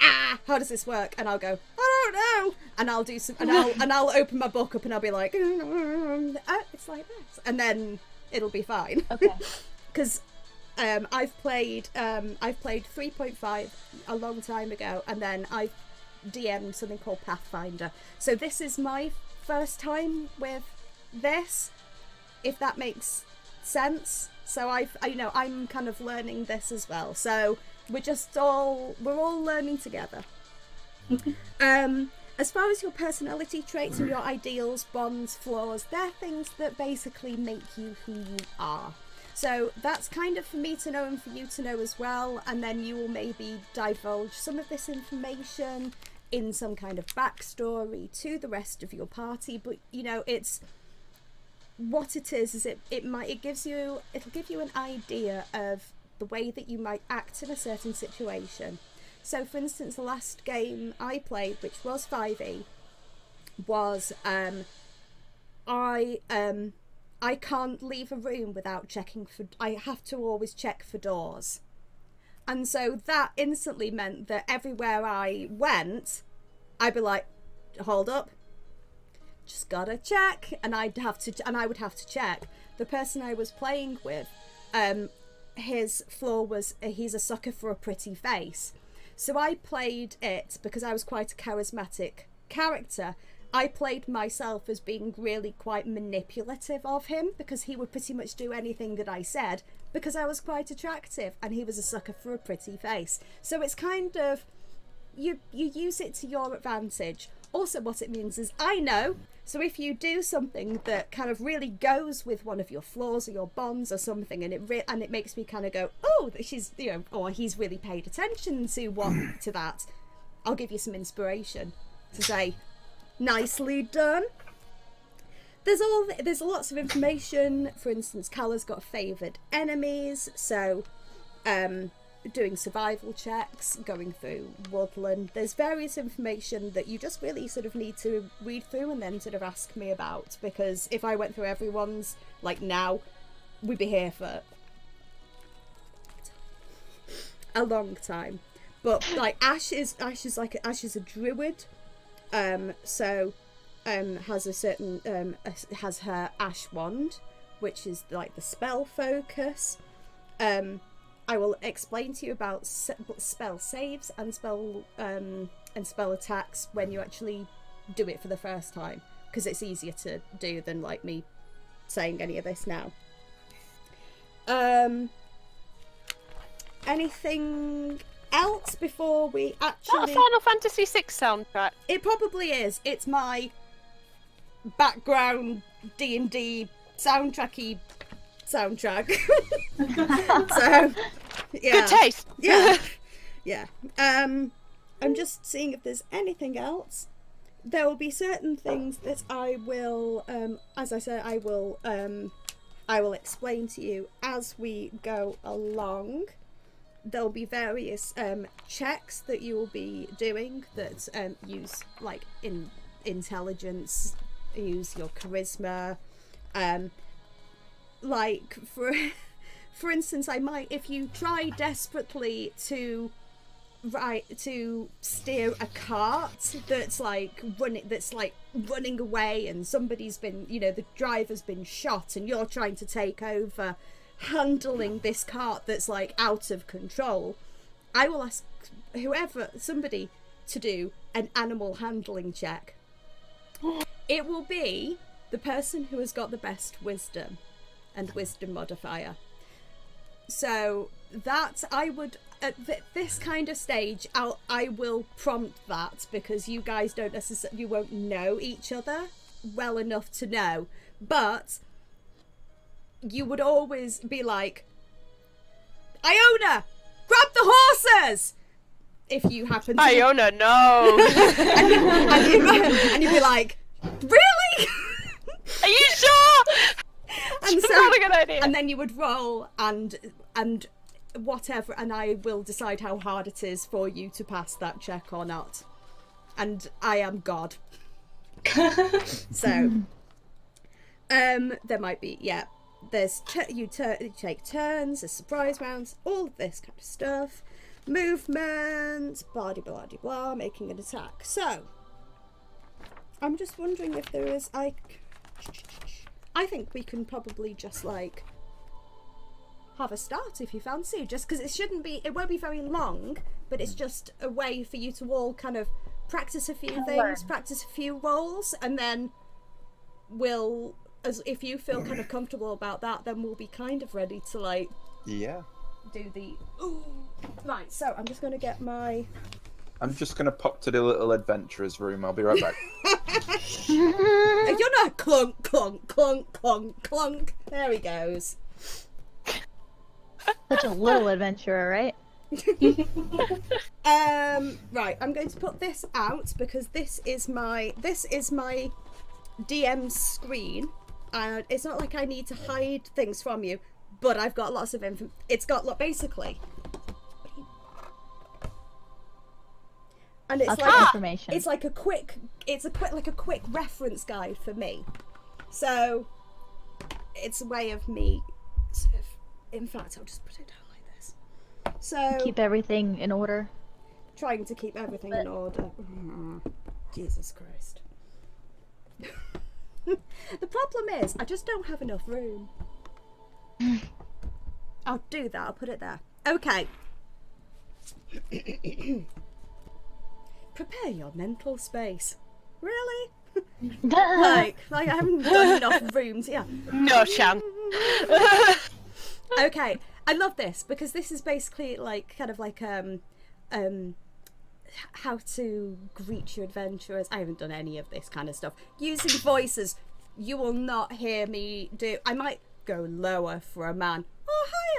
ah, how does this work? And I'll go, I don't know. And I'll do some, and I'll open my book up, and I'll be like, oh, it's like this, and then it'll be fine. Okay. Because I've played 3.5 a long time ago, and then I DM'd something called Pathfinder. So this is my first time with this, if that makes sense. So I'm kind of learning this as well. So. We're all learning together. As far as your personality traits and your ideals, bonds, flaws, they're things that basically make you who you are. So that's kind of for me to know and for you to know as well. And then you will maybe divulge some of this information in some kind of backstory to the rest of your party. But you know, it's what it is it'll give you an idea of the way that you might act in a certain situation. So for instance, the last game I played, which was 5e, was I can't leave a room without checking for, I have to always check for doors. And so that instantly meant that everywhere I went, I'd be like, hold up, just gotta check. And I would have to check. The person I was playing with, his flaw was he's a sucker for a pretty face. So I played it because I was quite a charismatic character. I played myself as being really quite manipulative of him, because he would pretty much do anything that I said, because I was quite attractive and he was a sucker for a pretty face. So it's kind of, you use it to your advantage. Also what it means is I know, so if you do something that kind of really goes with one of your flaws or your bonds or something, and it makes me kind of go, oh, she's, you know, or he's really paid attention to that, I'll give you some inspiration to say, nicely done. There's lots of information. For instance, Calla's got favoured enemies, so doing survival checks, going through woodland. There's various information that you just really sort of need to read through and then sort of ask me about, because if I went through everyone's, like now, we'd be here for a long time. But like Ash is a druid, has a certain has her ash wand, which is like the spell focus. I will explain to you about spell saves and spell attacks when you actually do it for the first time, because it's easier to do than like me saying any of this now. Anything else before we actually... Is that a Final Fantasy VI soundtrack? It probably is. It's my background D&D soundtracky soundtrack. So yeah, good taste. yeah I'm just seeing if there's anything else. There will be certain things that I will as I said, I will explain to you as we go along. There'll be various checks that you will be doing that use like intelligence, use your charisma, like for instance, I might, if you try desperately to steer a cart that's like running away, and somebody's been, you know, the driver's been shot, and you're trying to take over handling this cart that's like out of control, I will ask somebody to do an animal handling check. It will be the person who has got the best wisdom and wisdom modifier. So that I would, at this kind of stage, I will prompt that, because you guys don't necessarily, you won't know each other well enough to know, but you would always be like, Iona, grab the horses! If you happen to... Iona, no! and you'd be like, really? Are you sure? And so, not a good idea. And then you would roll and whatever, and I will decide how hard it is for you to pass that check or not. And I am God. So there might be, yeah, there's you take turns, there's surprise rounds, all this kind of stuff, movement, blah de blah de blah, making an attack. So I'm just wondering if there is I think we can probably just like have a start if you fancy, just because it won't be very long, but it's just a way for you to all kind of practice a few things, practice a few roles, and then we'll, as if you feel kind of comfortable about that, then we'll be kind of ready to like, yeah, do the ooh. Right, so I'm just going to get my... I'm just going to pop to the little adventurer's room. I'll be right back. You're not clunk, clunk, clunk, clunk, clunk. There he goes. Such a little adventurer, right? Right, I'm going to put this out, because this is my DM screen. It's not like I need to hide things from you, but I've got lots of info. It's got basically... And it's like information. It's like a quick reference guide for me. So it's a way of me sort of, in fact, I'll just put it down like this. So keep everything in order. Trying to keep everything in order. Mm-hmm. Jesus Christ. The problem is I just don't have enough room. I'll do that, I'll put it there. Okay. Prepare your mental space. Really? Like I haven't done enough rooms. Yeah. No chance. Okay, I love this because this is basically like kind of like how to greet your adventurers. I haven't done any of this kind of stuff. Using voices, you will not hear me do. I might go lower for a man or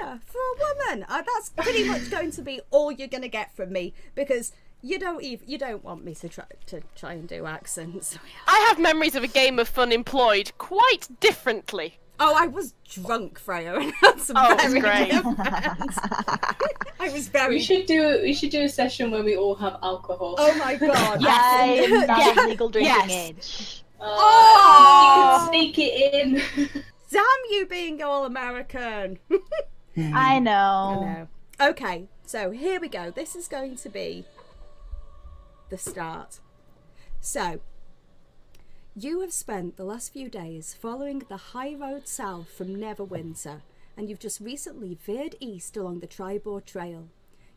higher for a woman. That's pretty much going to be all you're going to get from me because you don't want me to try and do accents. I have memories of a game of fun employed quite differently. Oh, I was drunk, Freya, and that's very great. I was very. We should do a session where we all have alcohol. Oh my god! Yes, yes. Legal drinking age. Oh, you can sneak it in. Damn you being all American. I know. I know. Okay, so here we go. This is going to be the start. So. You have spent the last few days following the high road south from Neverwinter, and you've just recently veered east along the Triboar Trail.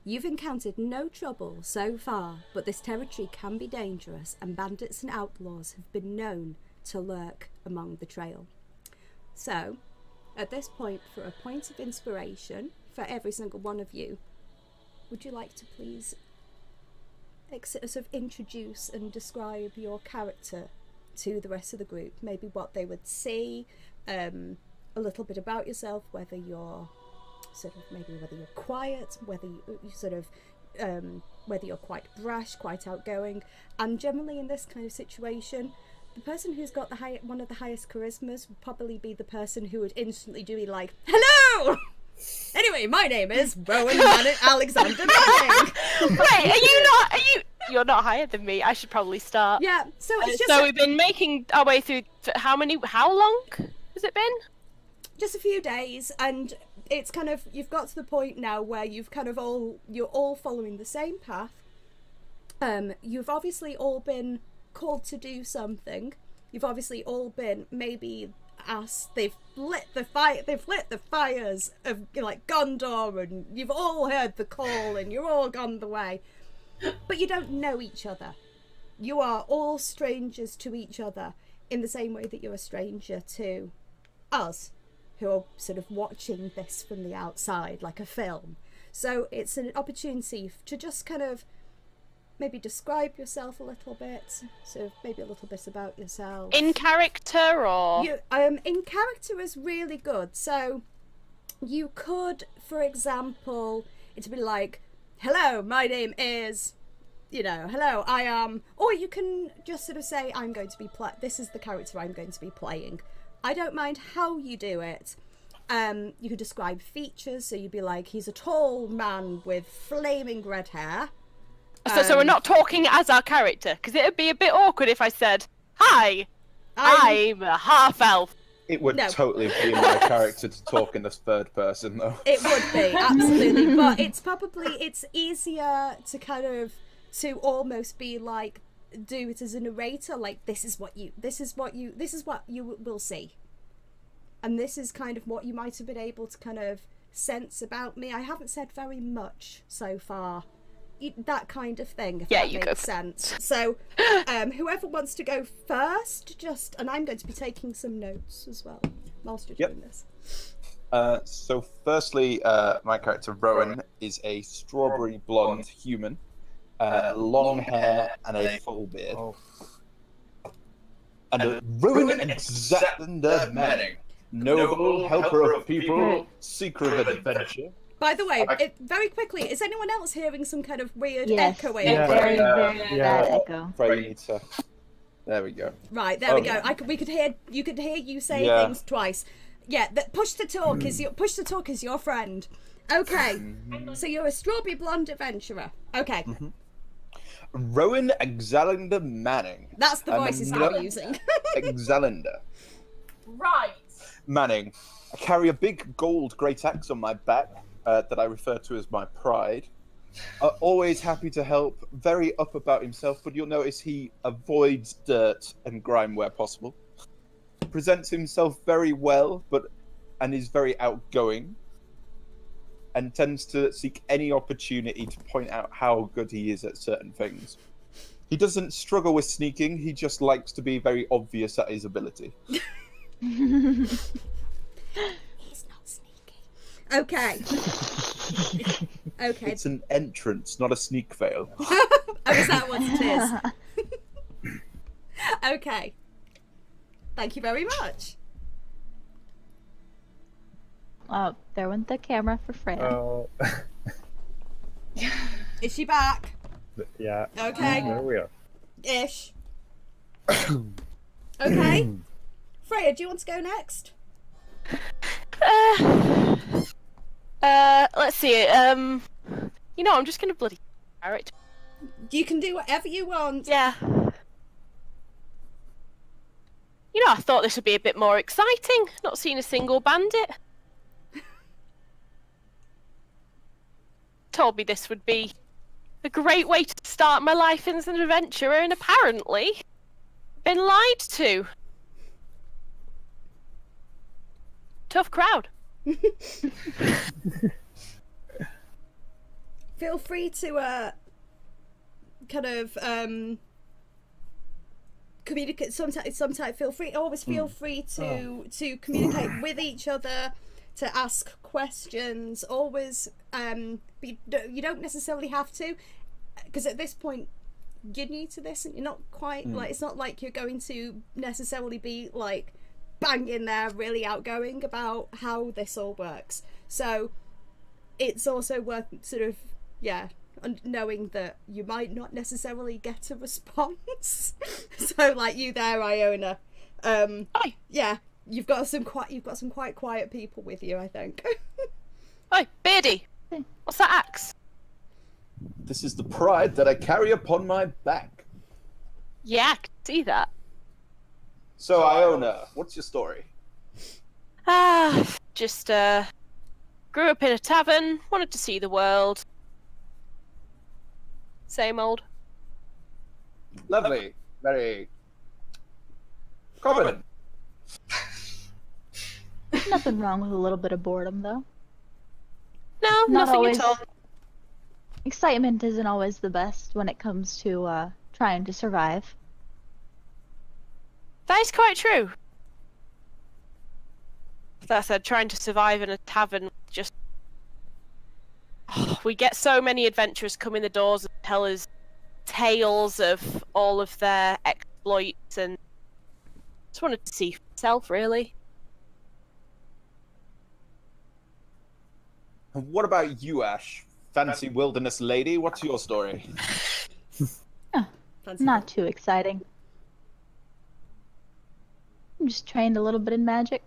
You've encountered no trouble so far, but this territory can be dangerous, and bandits and outlaws have been known to lurk among the trail. So, at this point, for a point of inspiration for every single one of you, would you like to please sort of introduce and describe your character to the rest of the group, maybe what they would see, a little bit about yourself, whether you're sort of quiet, whether you sort of whether you're quite brash, quite outgoing, and generally in this kind of situation, the person who's got the one of the highest charismas would probably be the person who would instantly do like, "Hello." Anyway, my name is Rowan Alexander. Wait, You're not higher than me. I should probably start. Yeah. So it's just. So we've been making our way through. How long has it been? Just a few days, and it's kind of you've got to the point now where you've kind of you're all following the same path. You've obviously all been called to do something. You've obviously all been maybe asked. They've lit the fires of like Gondor, and you've all heard the call, and you're all gone the way. But you don't know each other. You are all strangers to each other in the same way that you're a stranger to us, who are sort of watching this from the outside like a film. So it's an opportunity to just kind of maybe describe yourself a little bit, so maybe a little bit about yourself. In character or? In character is really good. So you could, for example, it'd be like, "Hello, my name is," you know, "Hello, I am," or you can just sort of say, "I'm going to be this is the character I'm going to be playing." I don't mind how you do it. You could describe features, so you'd be like, "He's a tall man with flaming red hair." So we're not talking as our character, because it would be a bit awkward if I said, "Hi, I'm a half-elf." It would totally be my character to talk in the third person, though. It would be, absolutely. But it's probably, it's easier to kind of, to almost be like, do it as a narrator, like, this is what you will see. And this is kind of what you might have been able to kind of sense about me. I haven't said very much so far. That kind of thing, if that makes sense. So, whoever wants to go first, and I'm going to be taking some notes as well whilst you're doing this. So, firstly, my character Rowan is a strawberry blonde human, long hair and a full beard, and a ruined and exact noble helper of people, seeker of adventure. By the way, very quickly, is anyone else hearing some kind of weird echoing? Yeah, very, very bad echo. There we go. Right, there we go. We could hear you say things twice. Yeah, push to talk is your friend. Okay, so you're a strawberry blonde adventurer. Okay. Rowan Exalander Manning. That's the voices I'm using. Exalander. Right. Manning. I carry a big gold great axe on my back. That I refer to as my pride. Always happy to help, very up about himself, but you'll notice he avoids dirt and grime where possible. Presents himself very well, and is very outgoing, and tends to seek any opportunity to point out how good he is at certain things. He doesn't struggle with sneaking, he just likes to be very obvious at his ability. He's not sneaky. Okay. Okay. It's an entrance, not a sneak fail. Oh, is that what it is? Okay. Thank you very much. Oh, there went the camera for Fran. Oh. Is she back? Yeah. Okay. There we are. Ish. Okay. Freya, do you want to go next? Let's see. You know, I'm just gonna bloody character. You can do whatever you want. Yeah. You know, I thought this would be a bit more exciting. Not seeing a single bandit. Told me this would be a great way to start my life as an adventurer, and apparently been lied to. Tough crowd. Feel free to kind of communicate. Sometimes feel free to communicate with each other, to ask questions. Always you don't necessarily have to, because at this point you're new to this and you're not quite like, it's not like you're going to necessarily be like bang in there really outgoing about how this all works, so it's also worth sort of knowing that you might not necessarily get a response. So like you there, Iona, Hi. Yeah, you've got some quite quiet people with you, I think. Oi, Beardy! What's that axe? This is the pride that I carry upon my back. Yeah, I can see that. So, Iona, what's your story? Just, grew up in a tavern, wanted to see the world. Same old. Lovely. Very... common. Nothing wrong with a little bit of boredom, though. No, nothing at all. Excitement isn't always the best when it comes to trying to survive. That is quite true. That said, trying to survive in a tavern just... Oh, we get so many adventurers come in the doors and tell us tales of all of their exploits, and just wanted to see for myself, really. And what about you, Ash? Fancy wilderness lady, what's your story? Oh, not too exciting. I'm just trained a little bit in magic.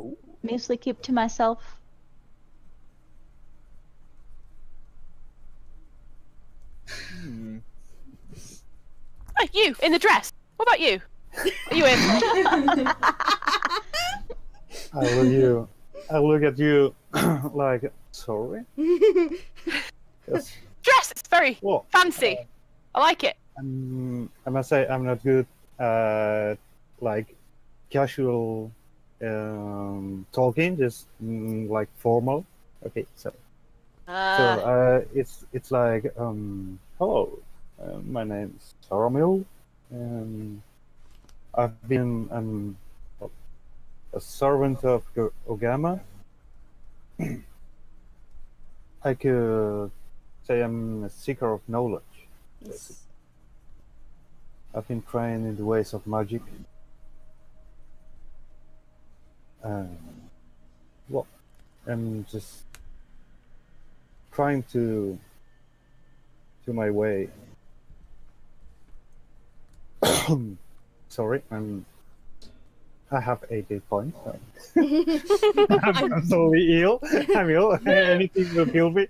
Ooh. Mostly keep to myself. Oh, you, in the dress! What about you? What are you in? I look at you like, sorry? Yes. Dress, it's very fancy. I like it. I must say, I'm not good at like casual talking, just like formal. Okay, so it's like, hello, my name's Aramil, and I've been a servant of Ogama. I could say I'm a seeker of knowledge. Yes. I've been trained in the ways of magic. I'm just trying to do my way. Sorry, I have 88 points. I'm absolutely ill. I'm ill. Anything will kill me.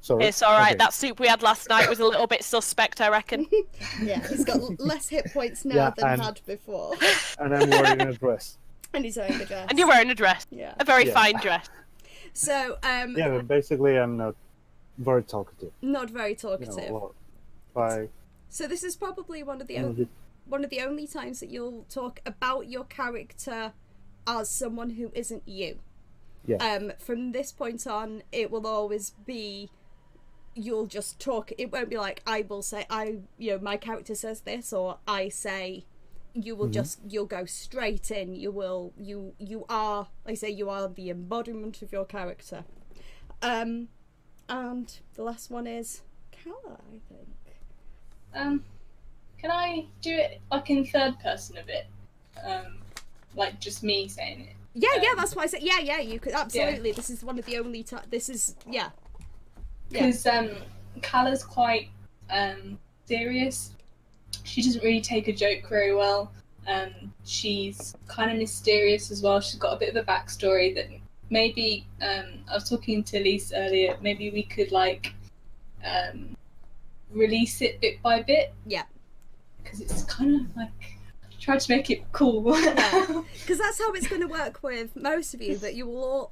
Sorry. It's all right. Okay. That soup we had last night was a little bit suspect, I reckon. Yeah, he's got less hit points now than had before. And I'm wearing a dress. And he's wearing a dress. And you're wearing a dress. Yeah. A very fine dress. So, yeah, but basically I'm not very talkative. Not very talkative. No, well, so this is probably one of the only times that you'll talk about your character as someone who isn't you. Yeah. From this point on, it will always be you'll just talk. It won't be like I will say you know, my character says this, or I say. You will just, you'll go straight in. You will, you are, like I say, you are the embodiment of your character. And the last one is Calla, I think. Can I do it like in third person a bit? Like just me saying it. Yeah, yeah, that's why I said, yeah, you could, absolutely. Yeah. This is one of the only times, this is, yeah. Because Calla's quite serious. She doesn't really take a joke very well. She's kind of mysterious as well. She's got a bit of a backstory that maybe, I was talking to Liese earlier, maybe we could like release it bit by bit. Yeah. Because it's kind of like, try to make it cool. Because that's how it's going to work with most of you, that you will all,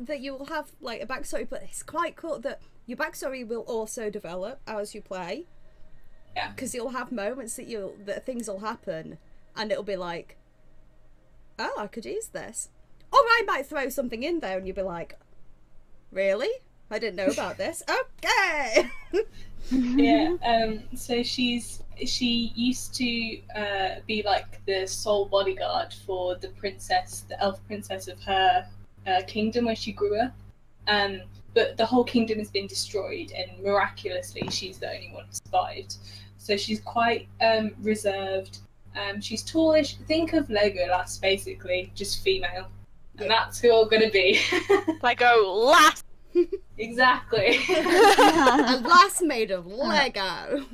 that you will have like a backstory, but it's quite cool that your backstory will also develop as you play. Yeah. Because you'll have moments that things will happen, and it'll be like, oh, I could use this, or I might throw something in there, and you'll be like, really? I didn't know about this. Okay. Yeah. So she used to be like the sole bodyguard for the princess, the elf princess of her kingdom where she grew up. But the whole kingdom has been destroyed, and miraculously, she's the only one who survived. So she's quite reserved. She's tallish. Think of Legolas, basically, just female, and that's who I'm gonna be. Legolas. Exactly. Yeah, a lass made of Lego.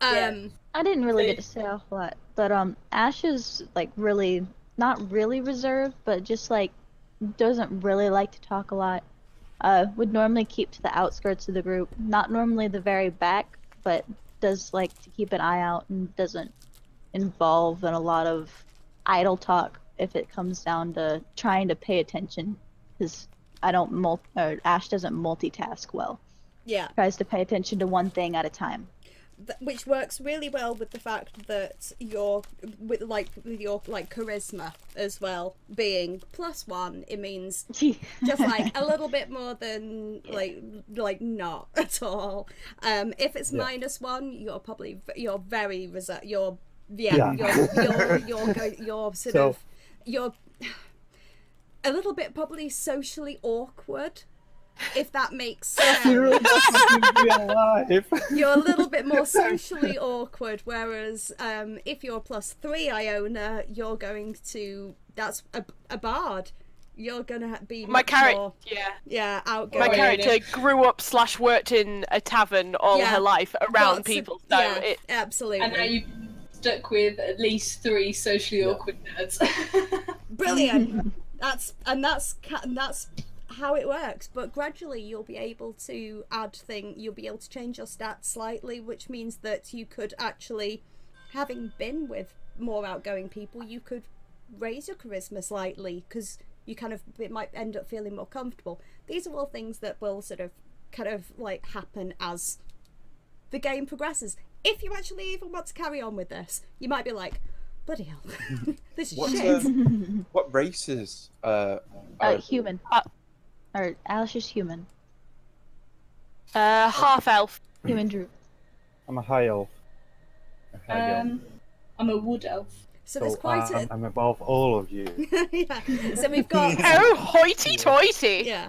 I didn't really get to say a lot, but Ash is like really not really reserved, but just like. Doesn't really like to talk a lot, would normally keep to the outskirts of the group, not normally the very back, but does like to keep an eye out and doesn't involve in a lot of idle talk if it comes down to trying to pay attention, because Ash doesn't multitask well. Yeah. Tries to pay attention to one thing at a time. Which works really well with the fact that with your charisma as well being +1, it means just like a little bit more than like not at all. If it's -1, you're very reserved. You're a little bit probably socially awkward. If that makes sense. You're a little bit more socially awkward, whereas if you're +3 Iona, you're going to, that's a bard. You're going to be my character. Yeah, outgoing. My character grew up / worked in a tavern all her life around people. So yeah, absolutely. And now you've stuck with at least 3 socially awkward nerds. Brilliant. That's how it works, but gradually you'll be able to you'll be able to change your stats slightly, which means that you could actually, having been with more outgoing people, you could raise your charisma slightly, because you kind of might end up feeling more comfortable. These are all things that will sort of like happen as the game progresses. If you actually even want to carry on with this, you might be like, bloody hell, this is shit. What races are human? Or Alice is human. Half elf. Human druid. I'm a high elf. I'm a wood elf. So there's quite I'm above all of you. Yeah. So we've got. Oh, hoity toity! Yeah.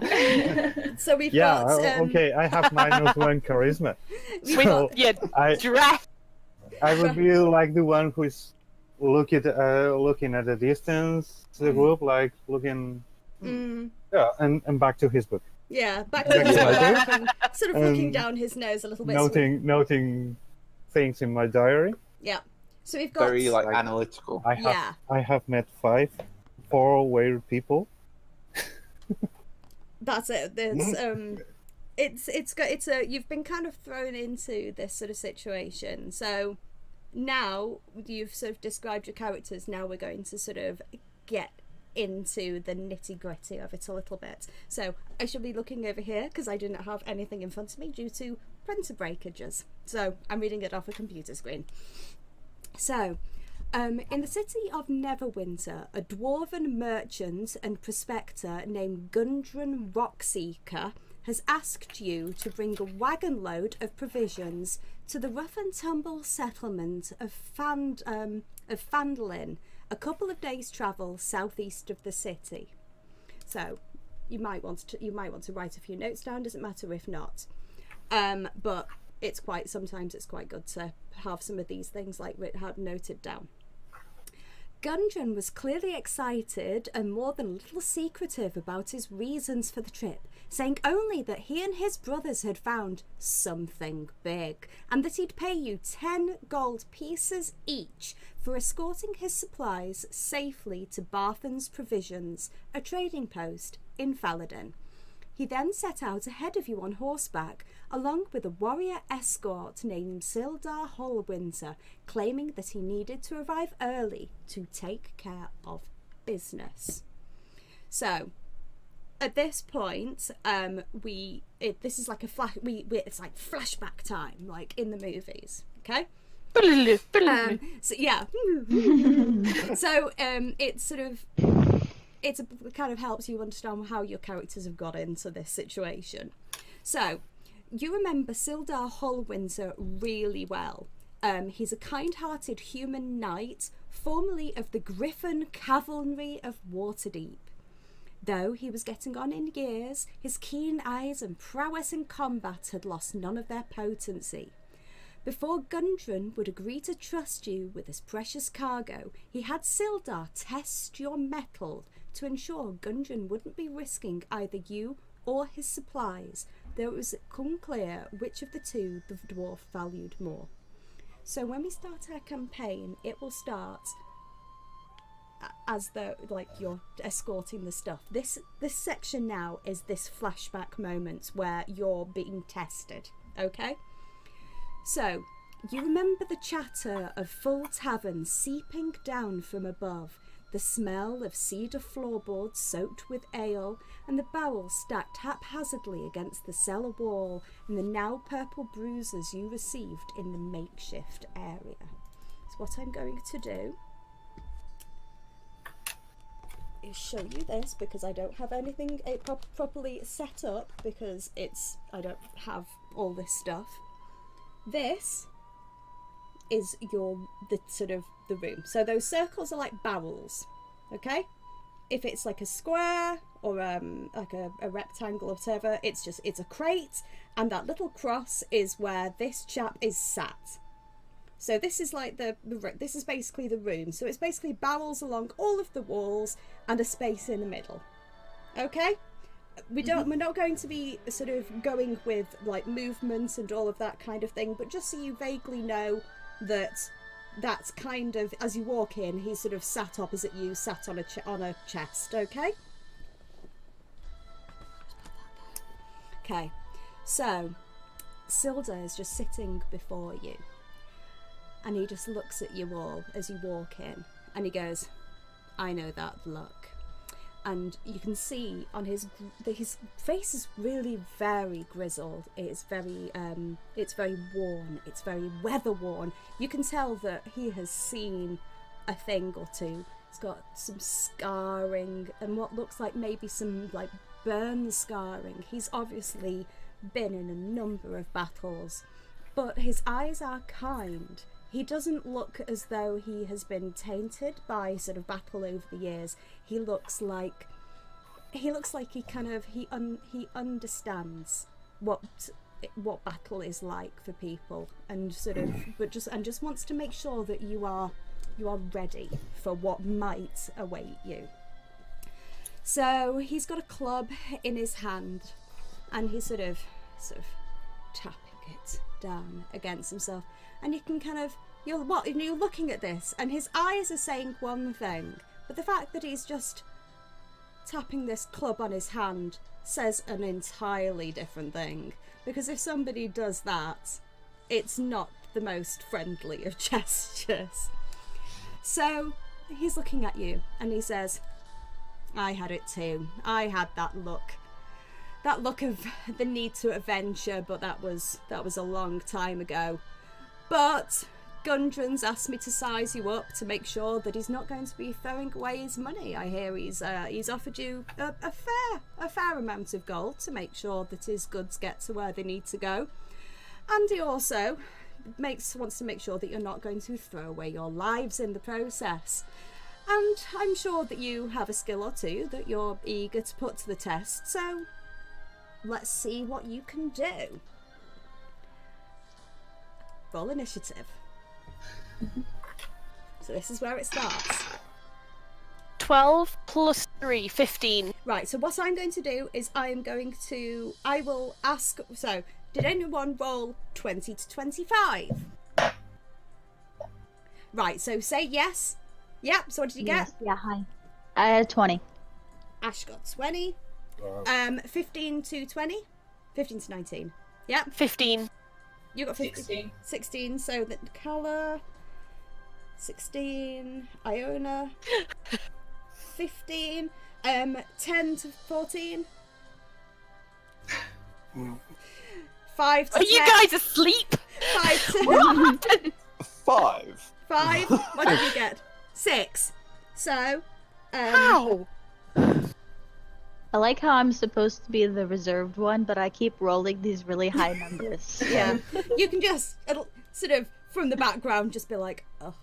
So we've got. Yeah. Okay, I have -1 charisma. So I would be like the one who is looking at the distance, the group, like looking. Mm. Yeah, and back to his book. Yeah, back to his book. Sort of looking down his nose a little bit. Noting things in my diary. Yeah. So we've got very like analytical. I have met 4 weird people. That's it. There's you've been kind of thrown into this sort of situation. So now you've sort of described your characters, now we're going to sort of get into the nitty-gritty of it a little bit. So I should be looking over here because I didn't have anything in front of me due to printer breakages, so I'm reading it off a computer screen. So in the city of Neverwinter, a dwarven merchant and prospector named Gundren Rockseeker has asked you to bring a wagon load of provisions to the rough and tumble settlement of Phandalin, a couple of days' travel southeast of the city. So you might want to write a few notes down. Doesn't matter if not, but sometimes it's quite good to have some of these things like we had noted down. Gundren was clearly excited and more than a little secretive about his reasons for the trip, saying only that he and his brothers had found something big and that he'd pay you 10 gold pieces each for escorting his supplies safely to Barthen's Provisions, a trading post in Phandalin. He then set out ahead of you on horseback, along with a warrior escort named Sildar Hallwinter, claiming that he needed to arrive early to take care of business. So, at this point, this is like a flash. It's like flashback time, like in the movies. Okay. So yeah. So it's sort of. It kind of helps you understand how your characters have got into this situation. So, you remember Sildar Hallwinter really well. He's a kind-hearted human knight, formerly of the Griffon Cavalry of Waterdeep. Though he was getting on in years, his keen eyes and prowess in combat had lost none of their potency. Before Gundren would agree to trust you with his precious cargo, he had Sildar test your mettle to ensure Gundren wouldn't be risking either you or his supplies, though it was unclear which of the two the dwarf valued more. So when we start our campaign, it will start as though like you're escorting the stuff. This section now is this flashback moment where you're being tested, okay? So, you remember the chatter of full taverns seeping down from above, the smell of cedar floorboards soaked with ale, and the barrels stacked haphazardly against the cellar wall, and the now purple bruises you received in the makeshift area. So what I'm going to do is show you this, because I don't have anything properly set up, because I don't have all this stuff. This is the room. So those circles are like barrels, okay? If it's like a square or like a rectangle or whatever, it's a crate, and that little cross is where this chap is sat. So this is like this is basically the room. So it's basically barrels along all of the walls and a space in the middle, okay? We're not going to be sort of going with like movements and all of that kind of thing, but just so you vaguely know that that's kind of, as you walk in, he's sort of sat opposite you, sat on a chest, okay? Okay, so Sildar is just sitting before you, and he just looks at you all as you walk in, and he goes, "I know that look." And you can see on his face is really very grizzled. It's very worn. It's very weather worn. You can tell that he has seen a thing or two. It's got some scarring and what looks like maybe some like burn scarring. He's obviously been in a number of battles, but his eyes are kind. He doesn't look as though he has been tainted by sort of battle over the years. He looks like he understands what battle is like for people, and sort of but just wants to make sure that you are ready for what might await you. So he's got a club in his hand, and he's sort of tapping it down against himself. And you can you're looking at this, and his eyes are saying one thing, but the fact that he's just tapping this club on his hand says an entirely different thing. Because if somebody does that, it's not the most friendly of gestures. So he's looking at you, and he says, "I had it too. I had that look. That look of the need to adventure, but that was a long time ago. But Gundren's asked me to size you up to make sure that he's not going to be throwing away his money. I hear he's offered you a fair amount of gold to make sure that his goods get to where they need to go. And he also wants to make sure that you're not going to throw away your lives in the process. And I'm sure that you have a skill or two that you're eager to put to the test, so let's see what you can do. Roll initiative. So this is where it starts. 12 plus 3, 15. Right, so what I'm going to do is I will ask, so did anyone roll 20 to 25? Right, so say yes. Yep, so what did you get? Yeah, hi. 20. Ash got 20. Wow. 15 to 20? 15 to 19. Yep. 15. You got 15. 16, so that Calla. 16. Iona. 15. 10 to 14. 5 to 10. Are you guys asleep? 5 to... What happened? 5. 5. What did you get? 6. So, how? I like how I'm supposed to be the reserved one, but I keep rolling these really high numbers. Yeah. You can just, it'll, sort of, from the background, just be like, oh.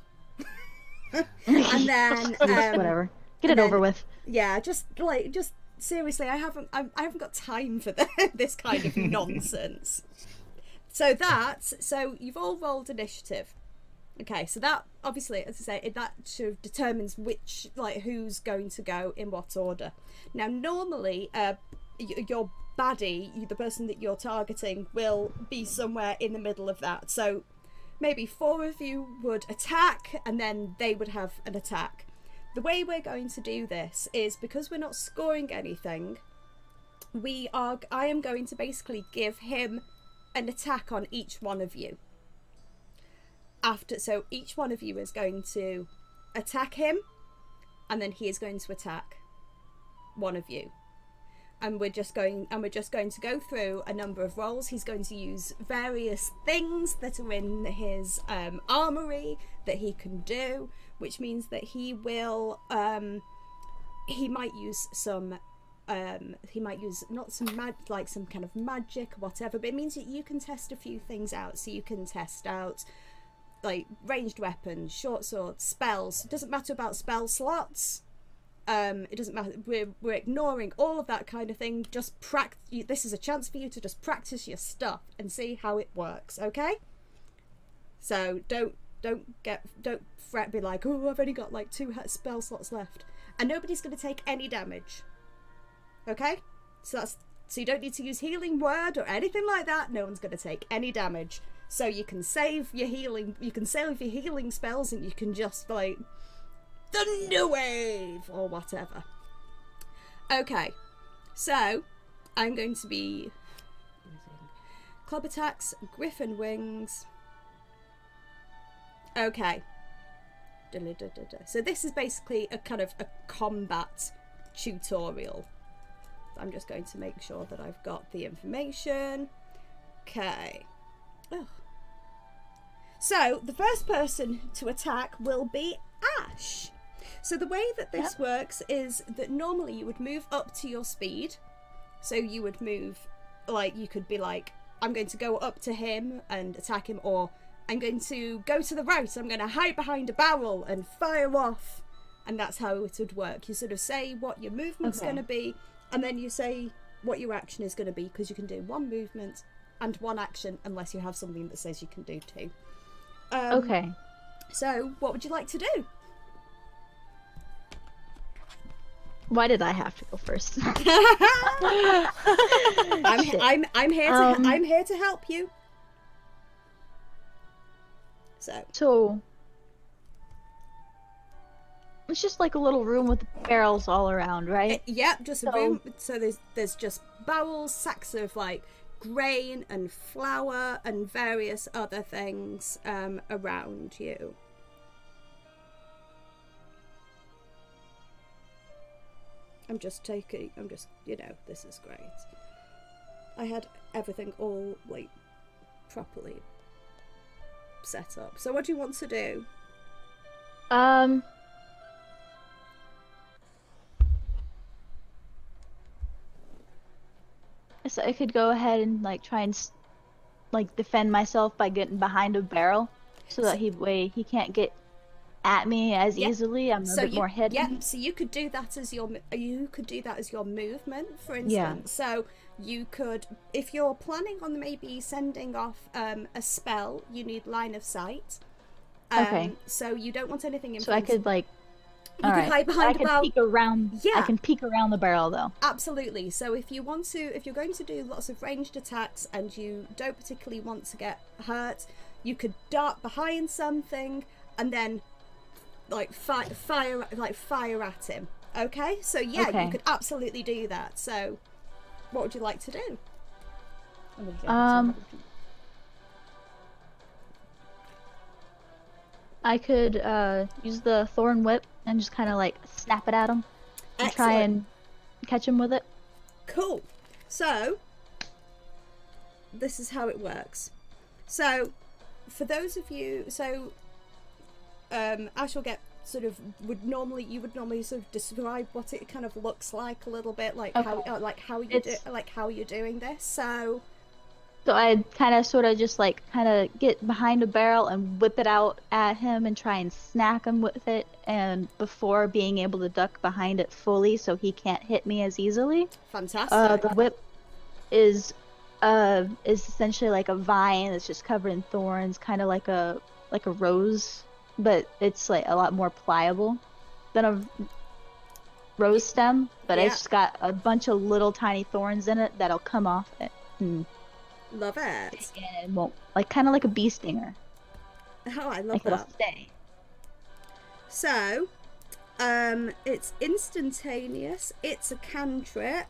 And then, whatever. Get it over with. Yeah, just, like, just, seriously, I haven't got time for this kind of nonsense. So you've all rolled initiative. Okay, so that obviously, as I say, that sort of determines which, like, who's going to go in what order. Now, normally, your baddie, the person that you're targeting, will be somewhere in the middle of that. So maybe 4 of you would attack, and then they would have an attack. The way we're going to do this is because we're not scoring anything. I am going to basically give him an attack on each one of you. So each one of you is going to attack him, and then he is going to attack one of you, and we're just going to go through a number of rolls. He's going to use various things that are in his armory that he can do, which means that he will he might use not some like some kind of magic or whatever, but it means that you can test a few things out. So you can test out, like, ranged weapons, short swords, spells. It doesn't matter about spell slots. It doesn't matter. We're ignoring all of that kind of thing. Just practice. This is a chance for you to just practice your stuff and see how it works. Okay. So don't fret. Be like, oh, I've only got like 2 spell slots left, and nobody's going to take any damage. Okay. So you don't need to use healing word or anything like that. No one's going to take any damage. So you can save your healing. You can save your healing spells, and you can just, like, thunder wave or whatever. Okay, so I'm going to be club attacks, griffin wings. Okay. So this is basically a kind of a combat tutorial. I'm just going to make sure that I've got the information. Okay. Ugh. So the first person to attack will be Ash. So the way that this works is that normally you would move up to your speed. So you would move, like, you could be like, I'm going to go up to him and attack him, or I'm going to go to the right, I'm going to hide behind a barrel and fire off. And that's how it would work. You sort of say what your movement's going to be, and then you say what your action is going to be, because you can do one movement and one action, unless you have something that says you can do 2. Okay. So, what would you like to do? Why did I have to go first? I'm here to help you. So it's just like a little room with barrels all around, right? Yep, just a room. So there's just barrels, sacks of, like, grain and flour and various other things around you. You know, this is great. I had everything all, like, properly set up. So what do you want to do? So I could go ahead and like try and like defend myself by getting behind a barrel, so that he can't get at me as easily. I'm a bit more hidden. Yeah, so you could do that as your movement, for instance. Yeah. So you could, if you're planning on maybe sending off a spell, you need line of sight. Okay. So you don't want anything in front. So I could like. I can peek around. Yeah, I can peek around the barrel though. Absolutely. So if you want to, if you're going to do lots of ranged attacks and you don't particularly want to get hurt, you could dart behind something and then like fire at him. Okay. So yeah, you could absolutely do that. So, what would you like to do? I could use the thorn whip and just kind of like snap it at him and try and catch him with it. Cool. So this is how it works. So for those of you, so Ash will get sort of would normally sort of describe what it kind of looks like a little bit, like how you're doing this. So. So I kind of sort of just like kind of get behind a barrel and whip it out at him and try and snack him with it, and before being able to duck behind it fully so he can't hit me as easily. Fantastic. The whip is essentially like a vine that's just covered in thorns, kind of like a rose, but it's like a lot more pliable than a rose stem, but it's just got a bunch of little tiny thorns in it that'll come off it. Love it. And won't, like, kind of like a bee stinger. Oh, I love that. So, it's instantaneous. It's a cantrip.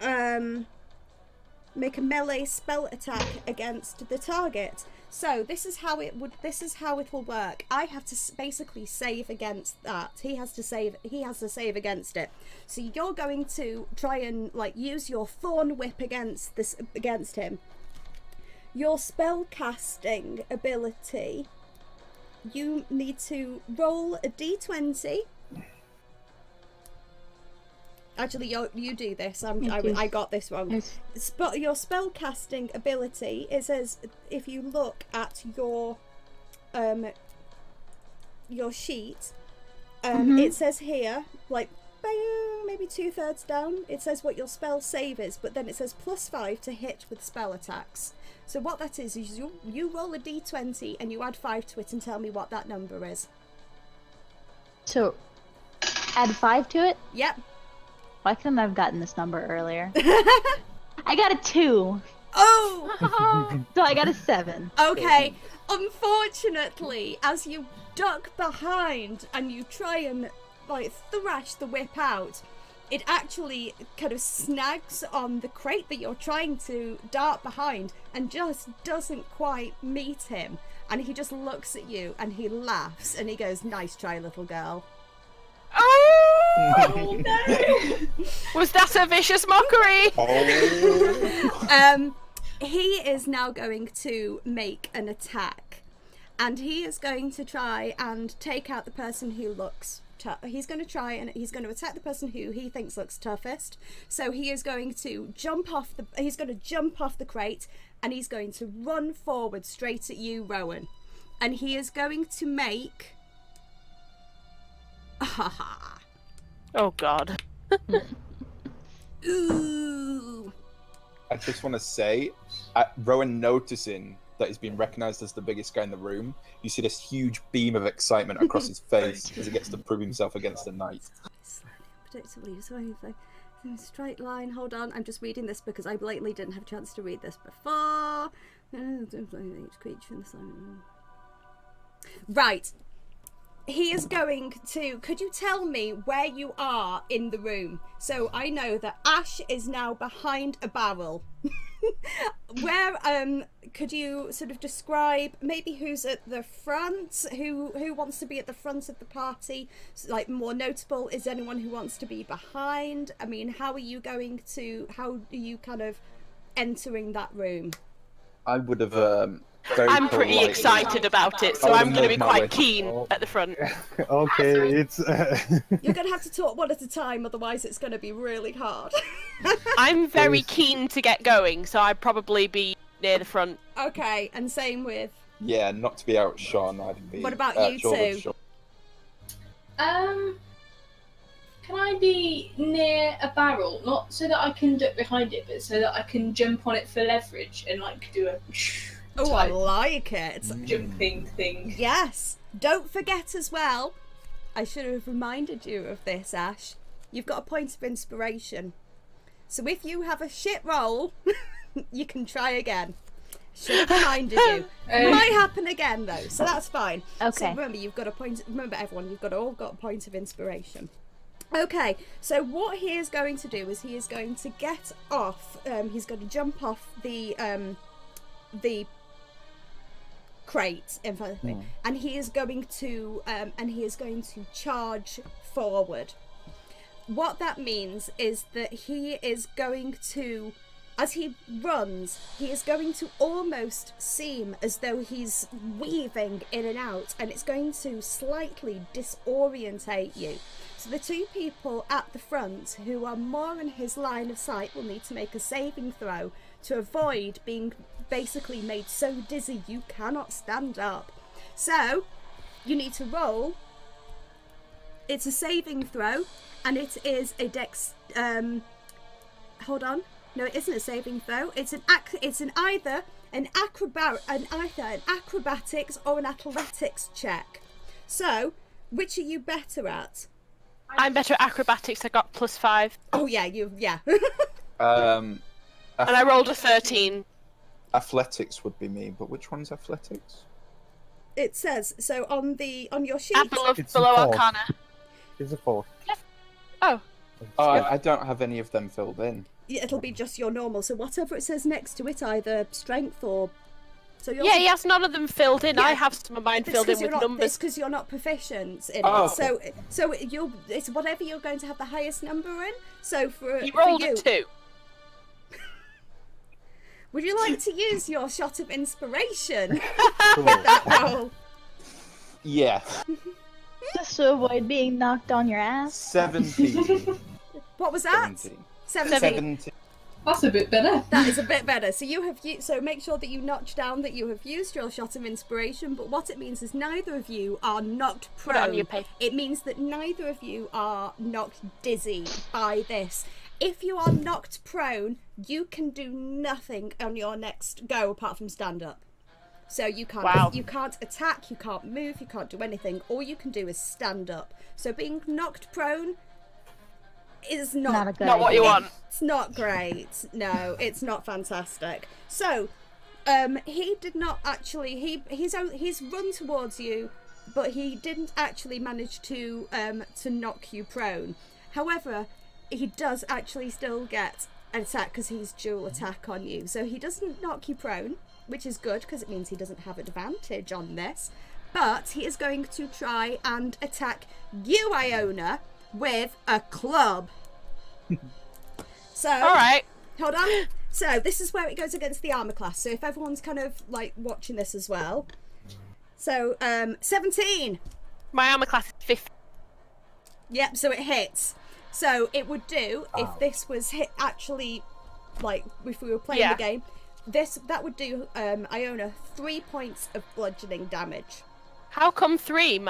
Make a melee spell attack against the target. So this is how it would. This is how it will work. I have to basically save against that. He has to save. He has to save against it. So you're going to try and like use your thorn whip against this, against him. Your spell casting ability. You need to roll a d20. Actually, you do this. I got this wrong. Yes. Your spellcasting ability is as if you look at your sheet. It says here, like maybe 2/3 down. It says what your spell save is, but then it says +5 to hit with spell attacks. So what that is you roll a d20 and you add 5 to it and tell me what that number is. So, add 5 to it. Yep. Why couldn't I have gotten this number earlier? I got a 2. Oh! So I got a 7. Okay. Unfortunately, as you duck behind and you try and like thrash the whip out, it actually kind of snags on the crate that you're trying to dart behind and just doesn't quite meet him. And he just looks at you and he laughs and he goes, "Nice try, little girl." Oh no! Was that a vicious mockery? Oh. He is now going to make an attack, and he is going to try and take out the person who looks tough. He's going to try and he's going to attack the person who he thinks looks toughest. So he is going to jump off the. He's going to jump off the crate, and he's going to run forward straight at you, Rowan, and he is going to make. Oh god. Ooh. I just want to say, Rowan noticing that he's been recognized as the biggest guy in the room, you see this huge beam of excitement across his face as he gets to prove himself against the knight. Predictably, so anything. Straight line, hold on, I'm just reading this because I blatantly didn't have a chance to read this before. Right. He is going to... Could you tell me where you are in the room? So I know that Ash is now behind a barrel. Where, could you sort of describe maybe who's at the front? Who wants to be at the front of the party? So, like, more notable is anyone who wants to be behind? I mean, how are you going to... How are you kind of entering that room? I would have I'm pretty excited about it, so I'm going to be quite keen at the front. Okay, it's... You're going to have to talk one at a time, otherwise it's going to be really hard. I'm very keen to get going, so I'd probably be near the front. Okay, and same with... Yeah, not to be outshone, I'd be... What about you two? Can I be near a barrel? Not so that I can duck behind it, but so that I can jump on it for leverage and, like, do a... Oh, I like it. Jumping thing. Yes. Don't forget as well, I should have reminded you of this, Ash. You've got a point of inspiration. So if you have a shit roll, you can try again. Should have reminded you. It might happen again, though, so that's fine. Okay. So remember, you've got a point... Remember, everyone, you've got all got a point of inspiration. Okay, so what he is going to do is he is going to get off... he's going to jump off the crate in front of me, and he is going to charge forward. What that means is that he is going to, as he runs, he is going to almost seem as though he's weaving in and out, and it's going to slightly disorientate you. So the two people at the front who are more in his line of sight will need to make a saving throw to avoid being basically made so dizzy you cannot stand up. So you need to roll. It's a saving throw, and it is a dex... hold on, no, it isn't a saving throw. It's an either an acrobatics or an athletics check. So which are you better at? I'm better at acrobatics. I got +5. Oh yeah, you and I rolled a 13. Athletics would be me, but which one's athletics? It says so on the your sheet. Below Arcana. It's a 4. Yep. Oh, I don't have any of them filled in. It'll be just your normal. So whatever it says next to it, either strength or. So yeah, he has none of them filled in. Yeah. I have some of mine filled in with numbers. It's because you're not proficient in it. So it's whatever you're going to have the highest number in. So for you rolled a 2. Would you like to use your shot of inspiration with that roll? Yeah. Just to avoid being knocked on your ass. 17. What was that? 17. That's a bit better. That is a bit better. So you have so make sure that you notch down that you have used your shot of inspiration. But what it means is neither of you are knocked prone. It means that neither of you are knocked dizzy by this. If you are knocked prone, you can do nothing on your next go apart from stand up. So you can't you can't attack, you can't move, you can't do anything. All you can do is stand up. So being knocked prone is not what you want. It's not great. No, it's not fantastic. So he did not actually he's run towards you, but he didn't actually manage to knock you prone. However, he does actually still get an attack because he's dual attack on you. So he doesn't knock you prone, which is good because it means he doesn't have advantage on this. But he is going to try and attack you, Iona, with a club. So, all right, hold on. So this is where it goes against the armor class. So if everyone's kind of like watching this as well. So 17. My armor class is 50. Yep, so it hits. So it would do, if this was hit actually, like if we were playing the game, that would do Iona 3 points of bludgeoning damage. How come 3?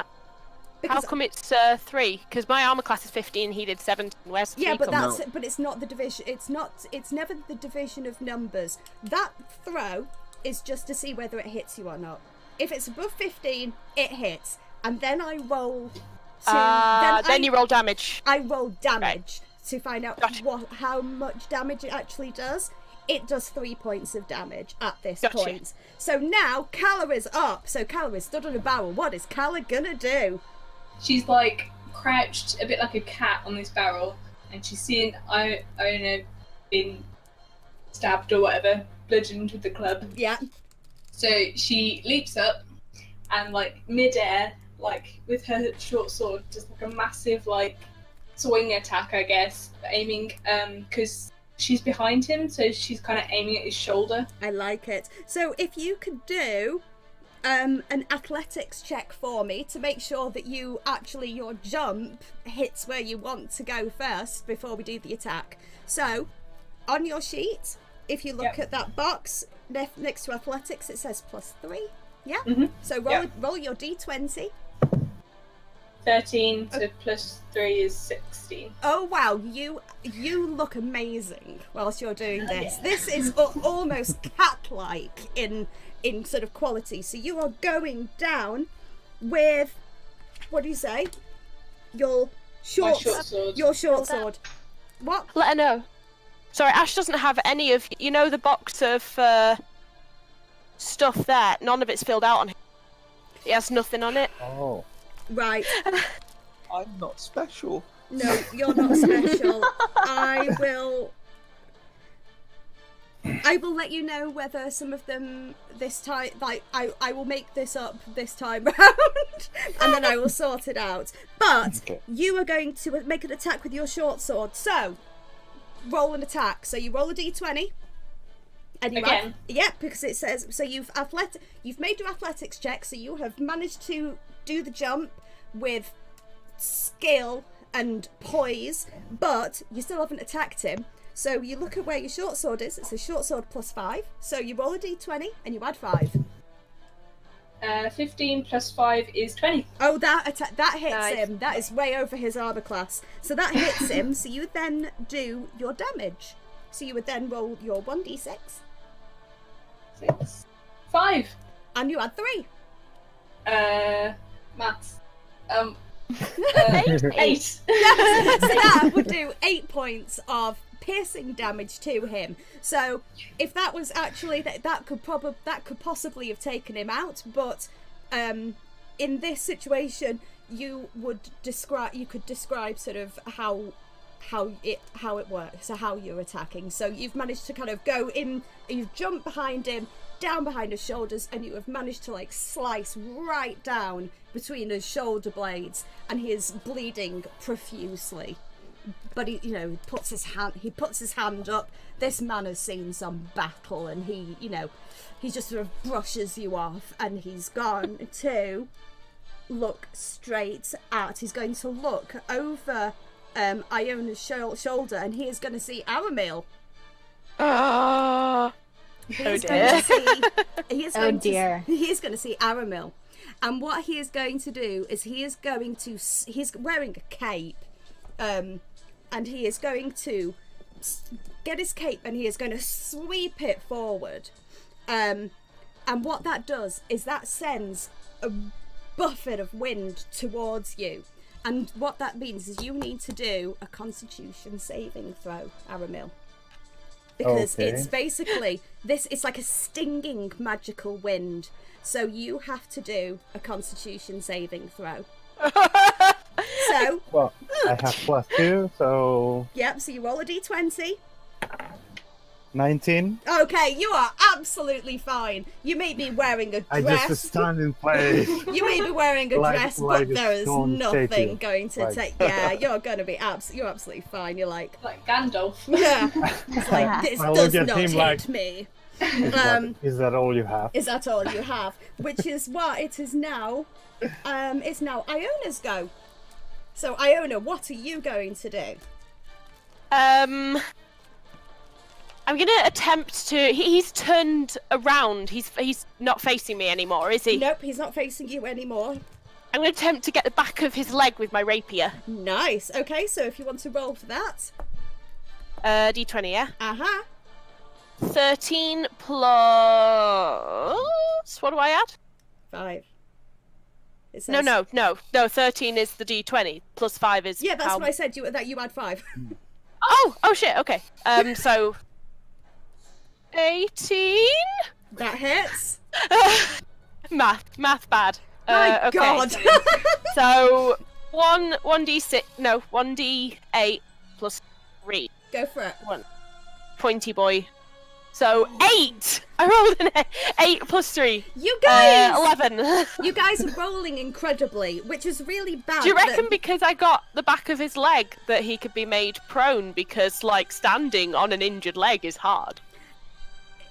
How come it's 3? Because my armor class is 15. He did 17. Where's 3? Yeah, but that's it, but it's not the division. It's not. It's never the division of numbers. That throw is just to see whether it hits you or not. If it's above 15, it hits, and then I roll. Then you roll damage. I roll damage to find out how much damage it actually does. It does 3 points of damage at this point. So now Calla is up. So Calla is stood on a barrel. What is Calla gonna do? She's like crouched a bit like a cat on this barrel, and she's seeing Iona being stabbed or whatever, bludgeoned with the club. Yeah. So she leaps up and like midair, like with her short sword, just like a massive like swing attack, I guess, aiming because She's behind him, so she's kind of aiming at his shoulder. I like it. So if you could do an athletics check for me to make sure that you actually, your jump hits where you want to go first before we do the attack. So on your sheet, if you look at that box next to athletics, it says +3. Yeah? Mm-hmm. So roll your d20. 13 to +3 is 16. Oh wow, you look amazing whilst you're doing this. This is almost cat-like in sort of quality. So you are going down with, what do you say? Your short sword. What? Let her know. Sorry, Ash doesn't have any of, you know, the box of stuff there. None of it's filled out on him. He has nothing on it. Oh. Right. I'm not special. No, you're not special. I will let you know whether some of them this time, like, I will make this up this time round, and then I will sort it out. But you are going to make an attack with your short sword, so roll an attack. So you roll a d20. And again? Yep, because it says, so you've made your athletics check, so you have managed to do the jump with skill and poise, but you still haven't attacked him. So you look at where your short sword is. It's a short sword +5. So you roll a d20 and you add 5. 15 plus 5 is 20. Oh, that hits him. That is way over his armor class. So that hits him. So you would then do your damage. So you would then roll your 1d6. 6. 5. And you add 3. Maths. 8. Yes. So that would do 8 points of piercing damage to him. So if that was actually that could possibly have taken him out, but in this situation you could describe sort of how it works, so how you're attacking. So you've managed to kind of go in, you've jumped behind him, down behind his shoulders, and you have managed to like slice right down between his shoulder blades, and he is bleeding profusely. But he, you know, puts his hand up. This man has seen some battle, and he, you know, he just sort of brushes you off, and he's gone to look straight at. He's going to look over Iona's shoulder, and he is going to see Aramil. He is going to see Aramil, and what he is going to do is he's wearing a cape, and he is going to get his cape and he is going to sweep it forward, and what that does is that sends a buffet of wind towards you, and what that means is you need to do a Constitution saving throw, Aramil. Because it's basically this. It's like a stinging magical wind. So you have to do a Constitution saving throw. So. Well, I have +2, so. Yep. So you roll a d20. 19. Okay, you are absolutely fine. You may be wearing a dress. I just stand in place. You may be wearing a dress, but there is nothing going to take. Yeah, you're going to be you're absolutely fine. You're like Gandalf. Yeah. It's like, this does not hit me. Is that all you have? Is that all you have? Which is what it is now. It's now Iona's go. So Iona, what are you going to do? I'm going to attempt to... He's turned around. He's not facing me anymore, is he? Nope, he's not facing you anymore. I'm going to attempt to get the back of his leg with my rapier. Nice. Okay, so if you want to roll for that. D20, yeah? Uh-huh. 13 plus... What do I add? 5. Says... No, 13 is the D20. Plus 5 is... Yeah, that's what I said, you add 5. Oh shit, okay. So 18. That hits. Math bad. My okay. God. So 1d8 plus 3. Go for it. 1. Pointy boy. So 8! I rolled an 8 plus 3. You guys! 11. You guys are rolling incredibly, which is really bad. Do you reckon because I got the back of his leg that he could be made prone because, like, standing on an injured leg is hard?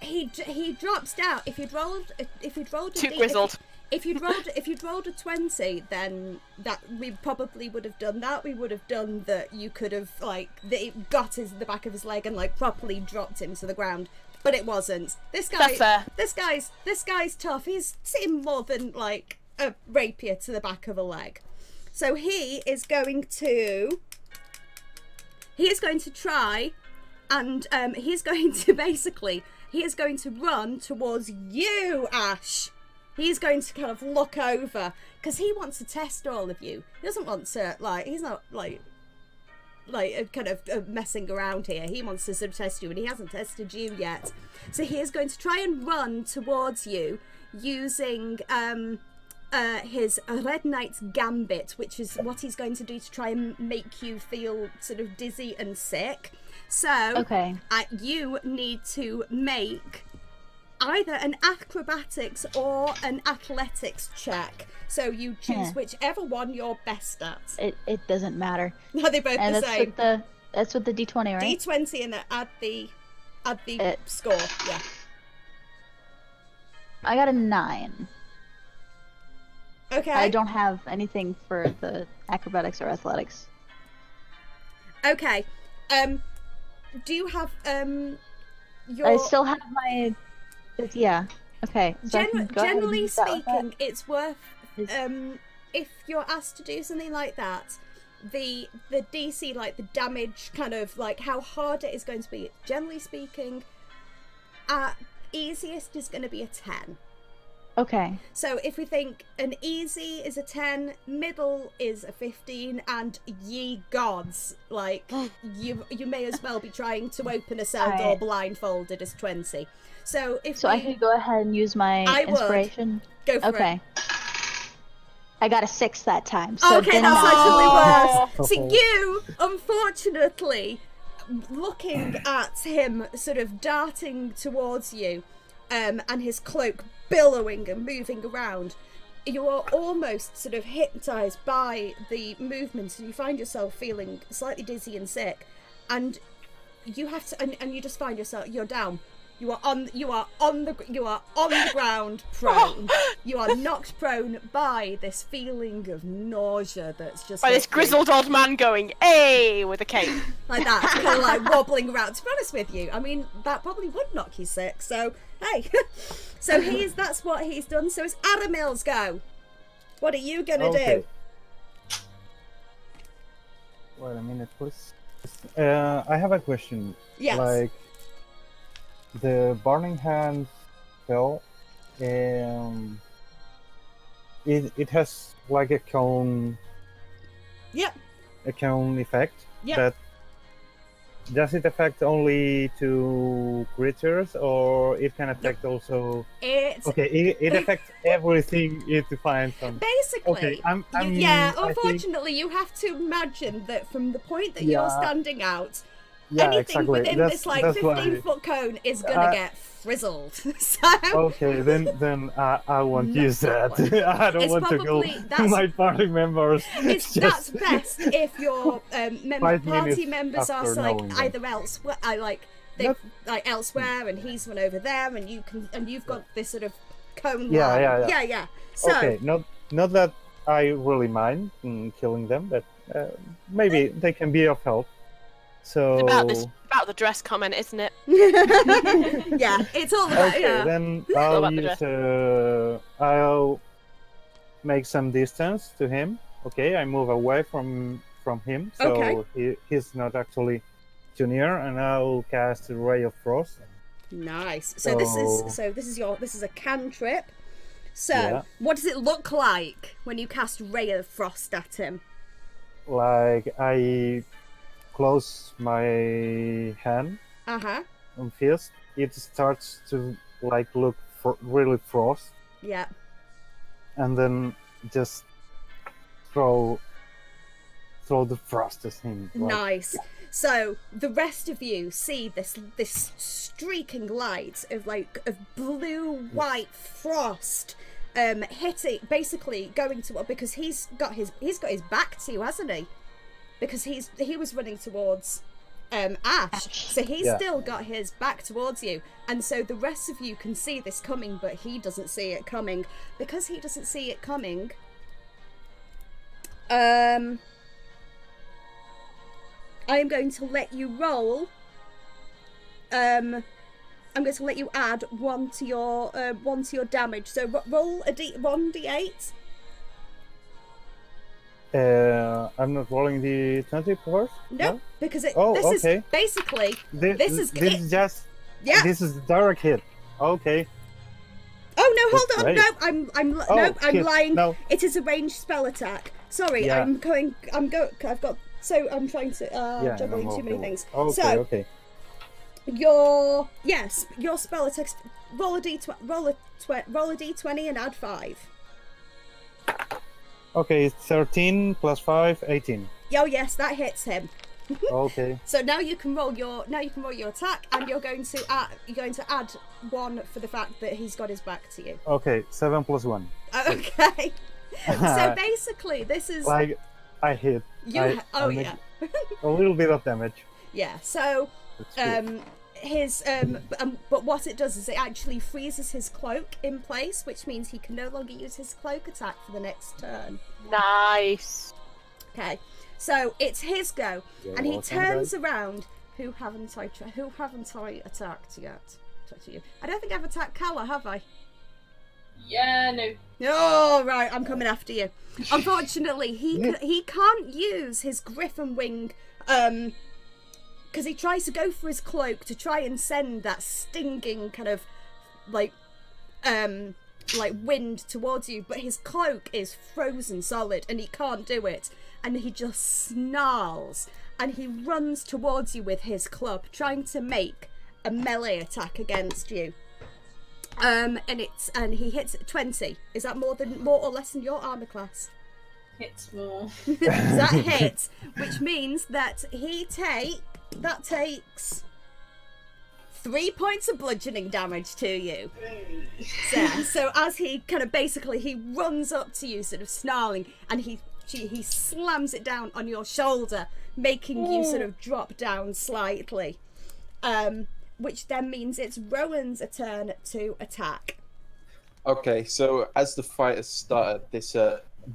He drops down. If you'd rolled a Too grizzled. If you'd rolled a 20, then that we probably would have done that. We would have done that. You could have like it got his the back of his leg and like properly dropped him to the ground. But it wasn't. This guy. That's fair. This guy's tough. He's sitting more than like a rapier to the back of a leg. So he is going to try, and he is going to run towards you, Ash. He's going to kind of look over because he wants to test all of you. He doesn't want to like. He's not like kind of messing around here. He wants to sort of test you, and he hasn't tested you yet. So he is going to try and run towards you using his Red Knight's Gambit, which is what he's going to do to try and make you feel sort of dizzy and sick. So okay. You need to make either an acrobatics or an athletics check. So you choose whichever one you're best at. It doesn't matter. Are they both the same? That's with the D20, right? D20 and add the score, yeah. I got a 9. Okay. I don't have anything for the acrobatics or athletics. Okay. Do you have your... I still have my... Yeah. Okay. So generally speaking, it's worth if you're asked to do something like that, the DC, like the damage, kind of like how hard it is going to be. Generally speaking, easiest is going to be a 10. Okay. So if we think an easy is a 10, middle is a 15, and ye gods, like you may as well be trying to open a cell door blindfolded as 20. So if I can go ahead and use my inspiration. Go for it. I got a 6 that time. So okay, that's actually worse. So you, unfortunately, looking at him sort of darting towards you, and his cloak billowing and moving around, you are almost sort of hypnotized by the movements, and you find yourself feeling slightly dizzy and sick, and you have to, and you just find yourself, you're down. You are on the ground prone. You are knocked prone by this feeling of nausea that's just by this grizzled old man going, "Hey," with a cane like that, kind of like wobbling around. To be honest with you, I mean that probably would knock you sick. So hey, so that's what he's done. So it's Aramil's go. What are you gonna do? Well, I mean, it was. I have a question. Yes. Like, the burning hand spell, it has like a cone, a cone effect. Yeah. But does it affect only to creatures, or it can affect also? It affects everything it defines on. Basically. Okay. Unfortunately, you have to imagine that from the point that you're standing out. Yeah, Anything within this like 15-foot cone is gonna get frizzled. So... Okay, then I won't use that. I don't want to go to my party members. That's best if your party members are like either else. Like elsewhere, and he's one over there, and you've got this sort of cone. Yeah. So... Okay, not that I really mind killing them, but maybe they can be of help. So it's about the dress comment, isn't it? Yeah, it's all about. Okay, then I'll make some distance to him. Okay, I move away from him, so he's not actually too near, and I'll cast a Ray of Frost. Nice. So this is a cantrip. So what does it look like when you cast Ray of Frost at him? Like I close my hand and fist, it starts to like look really frost, and then just throw the frost at him. Nice. So the rest of you see this streaking light of blue white frost hitting, basically going to, because he's got his back to you, hasn't he? Because he was running towards Ash, so he's still got his back towards you, and so the rest of you can see this coming, but he doesn't see it coming. Because he doesn't see it coming, I am going to let you roll. I'm going to let you add one to your damage. So roll a d1d8. I'm not rolling the 24. No, because this is basically this is just this is direct hit. Okay. Oh no! Hold on! Great. No, I'm lying. No. It is a ranged spell attack. Sorry, yeah. I'm trying to juggling too many things. Okay, so, okay. Your spell attack. Roll a d20 and add 5. Okay, it's 13 plus 5, 18. Oh yes, that hits him. Okay. So now you can roll your attack, and you're going to add 1 for the fact that he's got his back to you. Okay, 7 plus 1. Okay. So basically, this is like I hit. A little bit of damage. Yeah. So but what it does is it actually freezes his cloak in place, which means he can no longer use his cloak attack for the next turn. Nice. Okay, so it's his go, and he turns around. Who haven't I attacked yet? I don't think I've attacked Calla, have I? Yeah, no. Oh, right, I'm coming after you. Unfortunately, he can't use his griffin wing, because he tries to go for his cloak to try and send that stinging kind of like wind towards you, but his cloak is frozen solid and he can't do it, and he just snarls and he runs towards you with his club, trying to make a melee attack against you. And he hits 20. Is that more or less than your armor class? Hits more. So that hits, which means that that takes 3 points of bludgeoning damage to you. So as he kind of he runs up to you, sort of snarling, and he slams it down on your shoulder, making you sort of drop down slightly. Which then means it's Rowan's turn to attack. Okay, so as the fight has started, this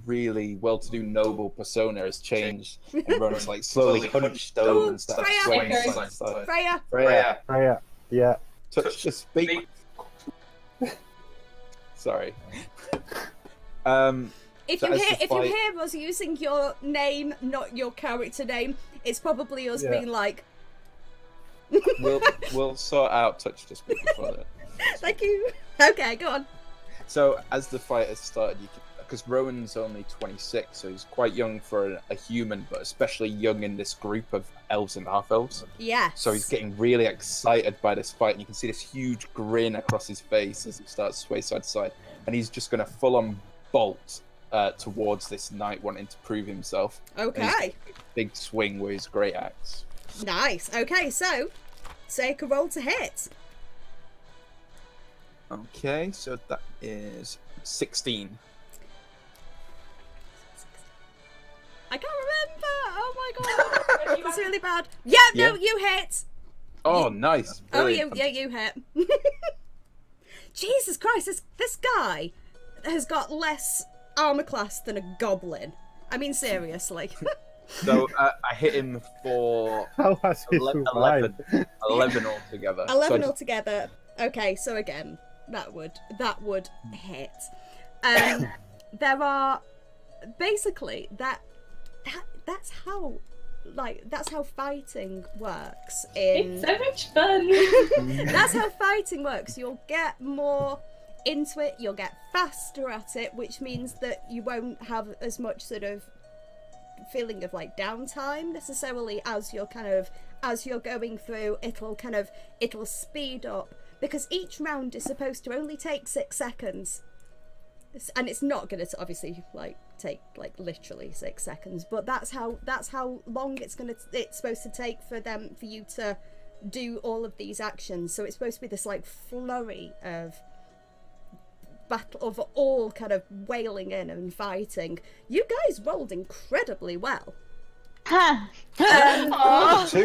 really well-to-do noble persona has changed, and Rowan's like slowly hunched over and starts swaying side to side. Freya. Yeah. Touch the speak. Sorry. If you hear us using your name, not your character name, it's probably us being like. we'll sort out touch to speak before that. Thank you. Okay, go on. So as the fight has started, you can. Because Rowan's only 26, so he's quite young for a human, but especially young in this group of elves and half-elves. Yeah. So he's getting really excited by this fight, and you can see this huge grin across his face as he starts to sway side to side, and he's just going to full-on bolt towards this knight, wanting to prove himself. Okay. Big swing with his great axe. Nice. Okay, so take a roll to hit. Okay, so that is 16. I can't remember. Oh my god, that's really bad. Yeah, no, you hit. Oh, nice. Brilliant. Oh, you hit. Jesus Christ, this guy has got less armor class than a goblin. I mean, seriously. So I hit him for 11 altogether. 11 altogether. Okay, so again, that would hit. That's how fighting works. It's so much fun. That's how fighting works. You'll get more into it. You'll get faster at it, which means that you won't have as much sort of feeling of like downtime necessarily as you're going through. It'll speed up because each round is supposed to only take 6 seconds. and it's not going to obviously like take like literally 6 seconds, but that's how long it's supposed to take for you to do all of these actions. So it's supposed to be this like flurry of battle, of all kind of wailing in and fighting. You guys rolled incredibly well. Huh. Two.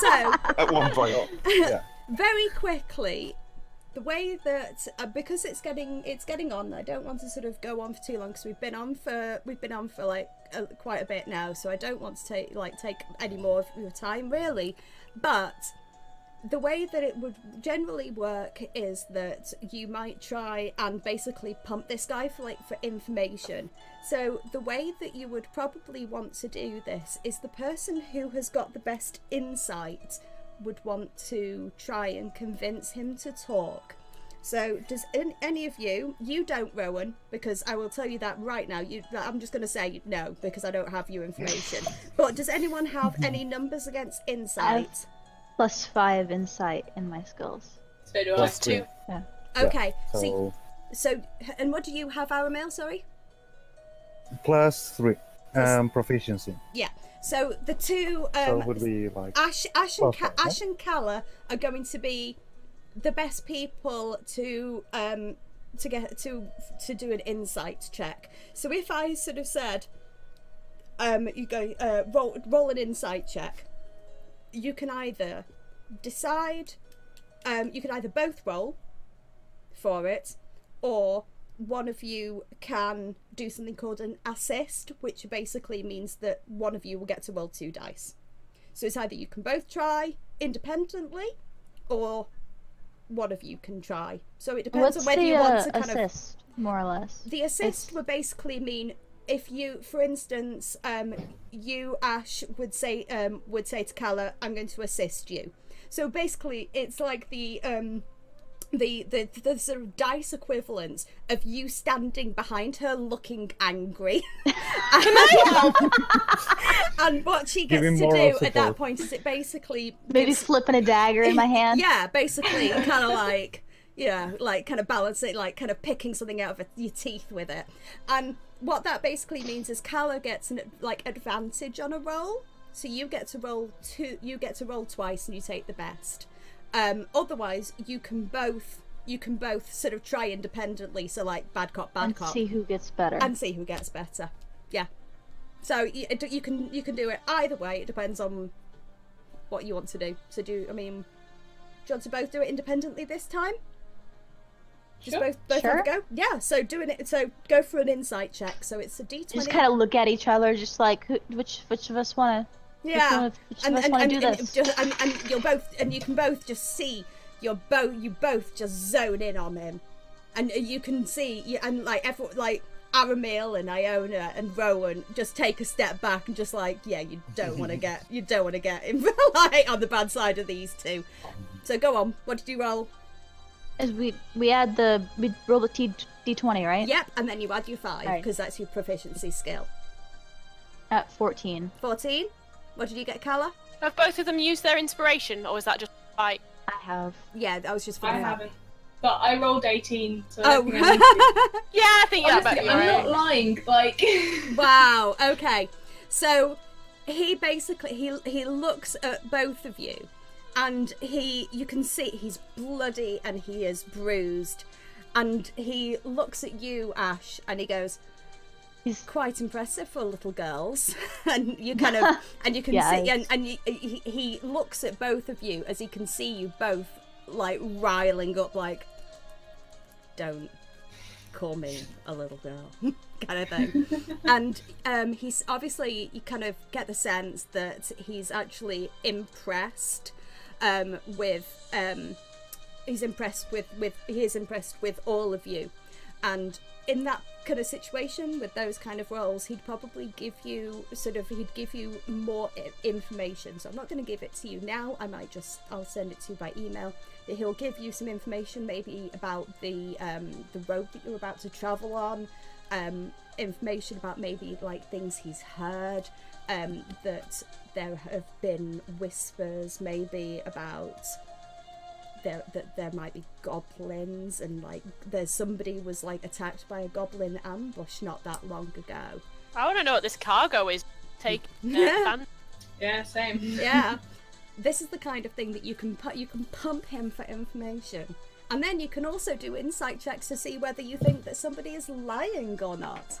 So at one point, yeah. Very quickly, the way that because it's getting on, I don't want to sort of go on for too long because we've been on for like quite a bit now, so I don't want to take any more of your time really. But the way that it would generally work is that you might try and basically pump this guy for information. So the way that you would probably want to do this is the person who has got the best insight would want to try and convince him to talk. So does any of you don't, Rowan, because I will tell you that right now, I'm just going to say no because I don't have your information. But does anyone have any numbers against insight? +5 insight in my skills. So do I. +2. Yeah. Okay. Yeah. So, and what do you have, Aramil? Sorry. +3. Proficiency. Yeah. So the two. So it would be like Ash and Calla are going to be the best people to get to do an insight check. So if I sort of said, you go roll an insight check. You can either decide, you can either both roll for it, or one of you can do something called an assist, which basically means that one of you will get to roll 2 dice. So it's either you can both try independently, or one of you can try. So it depends on whether you want to kind of assist, more or less. The assist would basically mean if you, for instance, you, Ash, would say to Calla, I'm going to assist you. So basically, it's like the sort of dice equivalent of you standing behind her looking angry. Can I help? And what she gets to do at that point is it basically... Maybe slipping a dagger in my hand? Yeah, basically, kind of like... Yeah, like kind of balancing, like kind of picking something out of your teeth with it. And what that basically means is Calla gets an advantage on a roll, so you get to roll twice, and you take the best. Otherwise, you can both sort of try independently. So like bad cop, and see who gets better. Yeah. So you can do it either way. It depends on what you want to do. So do you want to both do it independently this time? Just sure. both sure. have a go? Yeah, so doing it, so go for an insight check. So it's a D20. Just kind of look at each other, just like, which of us want to? Yeah, and you can both just see you both just zone in on him, and you can see like Aramil and Iona and Rowan just take a step back and just like, yeah, you don't want to get in real life on the bad side of these two. So go on, what did you roll? As we roll the D20, right? Yep, and then you add your 5 because that's your proficiency skill. At 14. 14. What did you get, Calla? Have both of them used their inspiration, or is that just like? I have. Yeah, I was just. I haven't. But I rolled 18, so... Oh. Yeah, I think you're about right. I'm not lying, like... Wow, okay. So, he basically, he looks at both of you, and you can see he's bloody and he is bruised, and he looks at you, Ash, and he goes, he's quite impressive for little girls. And you kind of, and you can see, he looks at both of you as he can see you both, like, riling up, like, don't call me a little girl, kind of thing. And he's obviously, you kind of get the sense that he's actually impressed with all of you. And in that kind of situation, with those kind of roles, he'd probably give you he'd give you more information. So I'm not going to give it to you now. I'll send it to you by email. That he'll give you some information, maybe about the road that you're about to travel on, information about maybe like things he's heard, that there have been whispers maybe about there might be goblins, and like there's somebody was like attacked by a goblin ambush not that long ago. I want to know what this cargo is taking. Yeah, same. Yeah, this is the kind of thing that you can pump him for information, and then you can also do insight checks to see whether you think that somebody is lying or not.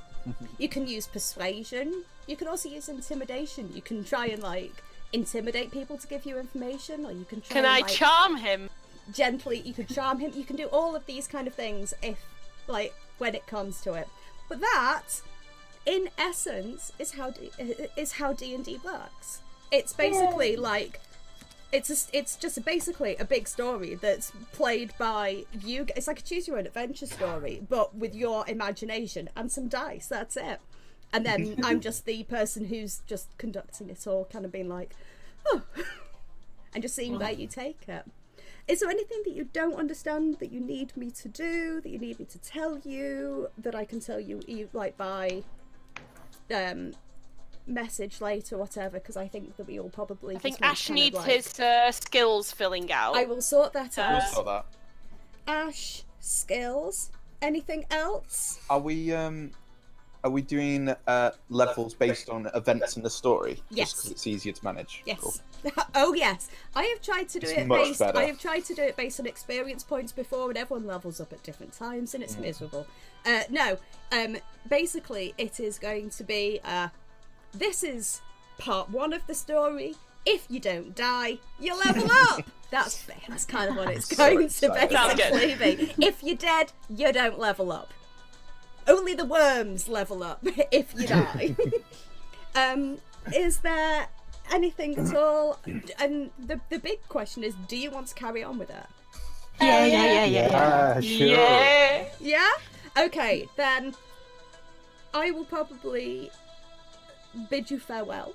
You can use persuasion. You can also use intimidation. You can try and like intimidate people to give you information, or you can try. Can and, I charm him? Gently, you can charm him. You can do all of these kind of things if, like, when it comes to it. But that, in essence, is how D&D works. It's basically like, it's just basically a big story that's played by you. It's like a choose your own adventure story, but with your imagination and some dice. That's it. And then I'm just the person who's just conducting it all, kind of being like, oh, and just seeing where you take it. Is there anything that you don't understand that you need me to do, that you need me to tell you, that I can tell you like by message later, whatever? Because I think that we all probably. I think Ash needs like, his skills filling out. I will sort that out. We'll sort that. Ash, skills. Anything else? Are we doing levels based on events in the story? Yes. Just 'cause it's easier to manage. Yes. Cool. Oh yes, I have tried to do it. I have tried to do it based on experience points before, and everyone levels up at different times, and it's miserable. No. Basically, it is going to be. This is part one of the story. If you don't die, you level up. That's kind of what it's going to basically be. If you're dead, you don't level up. Only the worms level up if you die. Is there anything at all? And the big question is, do you want to carry on with it? Yeah. Sure. Yeah? Okay, then I will probably bid you farewell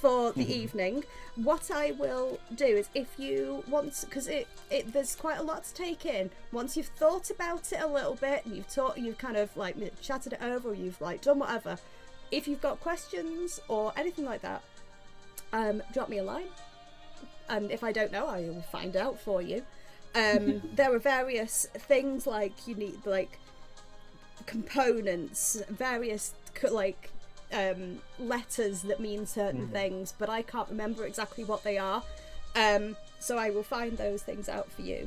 for the evening. What I will do is, if you want, because there's quite a lot to take in. Once you've thought about it a little bit and you've kind of like chatted it over, or you've like done whatever. If you've got questions or anything like that, drop me a line, and if I don't know, I will find out for you. There are various things like you need like components, various like. Letters that mean certain things, but I can't remember exactly what they are, so I will find those things out for you,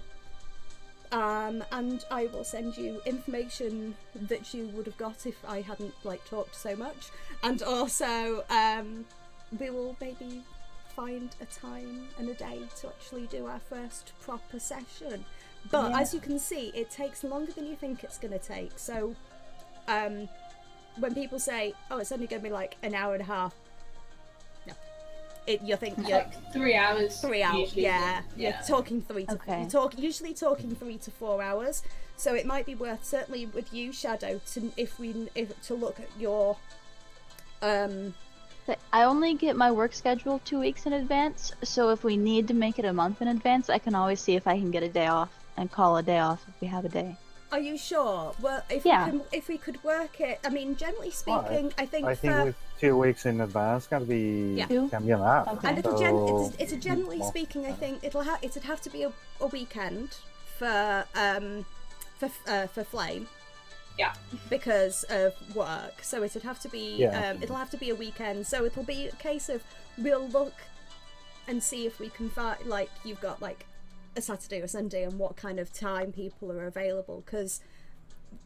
and I will send you information that you would have got if I hadn't like talked so much. And also we will maybe find a time and a day to actually do our first proper session, but as you can see, it takes longer than you think it's going to take. So when people say, "Oh, it's only going to be like an hour and a half," no, you're thinking like 3 hours. 3 hours, yeah. You're usually talking 3 to 4 hours. So it might be worth, certainly with you, Shadow, to look at your. I only get my work schedule 2 weeks in advance, so if we need to make it a month in advance, I can always see if I can get a day off and call a day off if we have a day. Are you sure? Well, if we could work it, I mean, generally speaking, I think with 2 weeks in advance can be enough. Okay. And it's generally speaking, I think it'd have to be a weekend for Flame. Yeah. Because of work, so it'd have to be a weekend. So it'll be a case of we'll look and see if we can find like you've got like. A Saturday or Sunday, and what kind of time people are available, because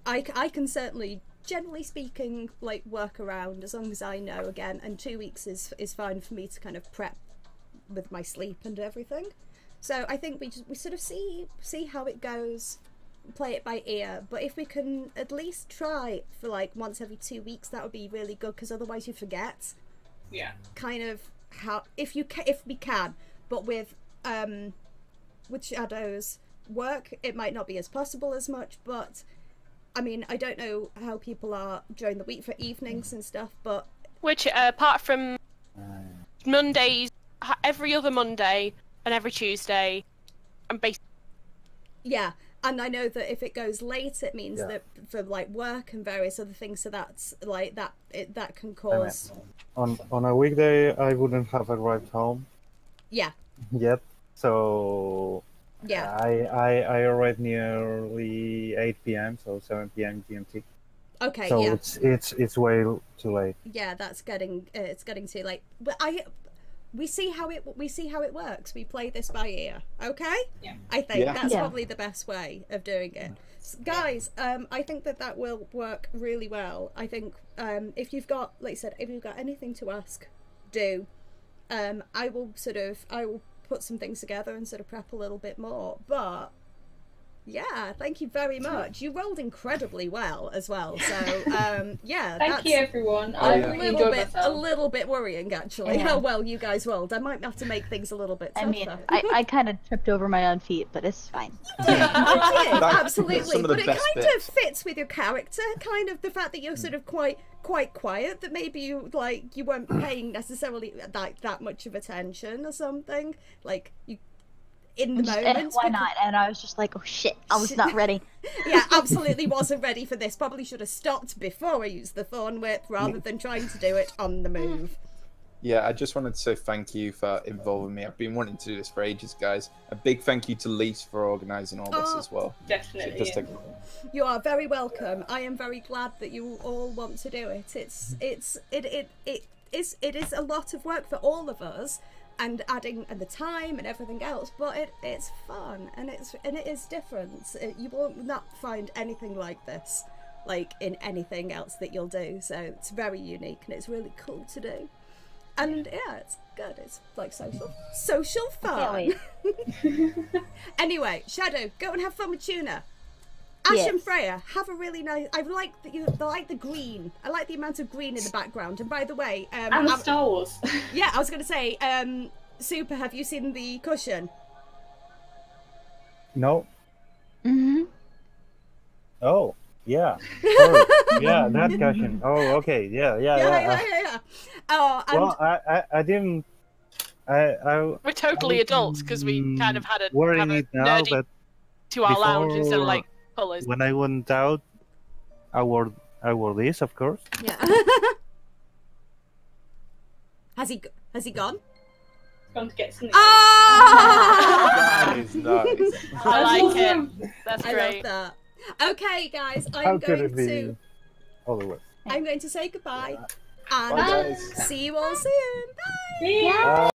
I can certainly, generally speaking, like work around as long as I know again, and 2 weeks is fine for me to kind of prep with my sleep and everything. So I think we sort of see how it goes, play it by ear, but if we can at least try for like once every 2 weeks, that would be really good, because otherwise you forget kind of how if we can. But with Shadow's work, it might not be as possible as much, but I mean, I don't know how people are during the week for evenings and stuff, but... Which, apart from Mondays, every other Monday and every Tuesday, I'm basically... Yeah, and I know that if it goes late, it means that for, like, work and various other things, so that's, like, that can cause... On a weekday, I wouldn't have arrived home. Yeah. Yet. So Yeah. I arrived nearly 8 PM, so 7 PM GMT. Okay. So yeah. it's way too late. Yeah, that's getting it's getting too late. But we see how it works. We play this by ear, okay? Yeah. I think that's probably the best way of doing it. So guys, I think that will work really well. I think if you've got, like I said, if you've got anything to ask, do. I will put some things together and sort of prep a little bit more. But yeah, thank you very much. You rolled incredibly well as well. So yeah, thank you everyone. A little bit worrying actually how well you guys rolled. I might have to make things a little bit tougher. I mean, I kind of tripped over my own feet, but it's fine. Absolutely, but it kind of fits with your character. Kind of the fact that you're sort of quite quiet, that maybe you you weren't paying necessarily that much of attention or something, like you in the moment. Why not? And I was just like, oh shit, I was not ready. Yeah, absolutely wasn't ready for this. Probably should have stopped before I used the thorn whip rather than trying to do it on the move. Yeah, I just wanted to say thank you for involving me. I've been wanting to do this for ages, guys. A big thank you to Liese for organising all this as well. Definitely. You are very welcome. I am very glad that you all want to do it. It is a lot of work for all of us, and adding and the time and everything else, but it's fun and it is different. You will not find anything like this, like in anything else that you'll do. So it's very unique and it's really cool to do. And yeah, it's good. It's like social fun. Anyway, Shadow, go and have fun with Tuna. Ash and Freya, have a really nice. I like that you like the green. I like the amount of green in the background. And by the way, and Star Wars. Yeah, I was going to say, Super, have you seen the cushion? No. Mhm. Oh. Yeah. Oh, yeah, that cushion. Oh, okay. Yeah. Oh, and... Well, I didn't. We're totally adults because we kind of had a nerdy now, but to our lounge instead of like colours. When I went out, I wore this, of course. Yeah. Has he gone? Gone to get something. Ah! That is nice. I like it. That's great. I love that. Okay, guys, I'm going to say goodbye and see you all soon. Bye.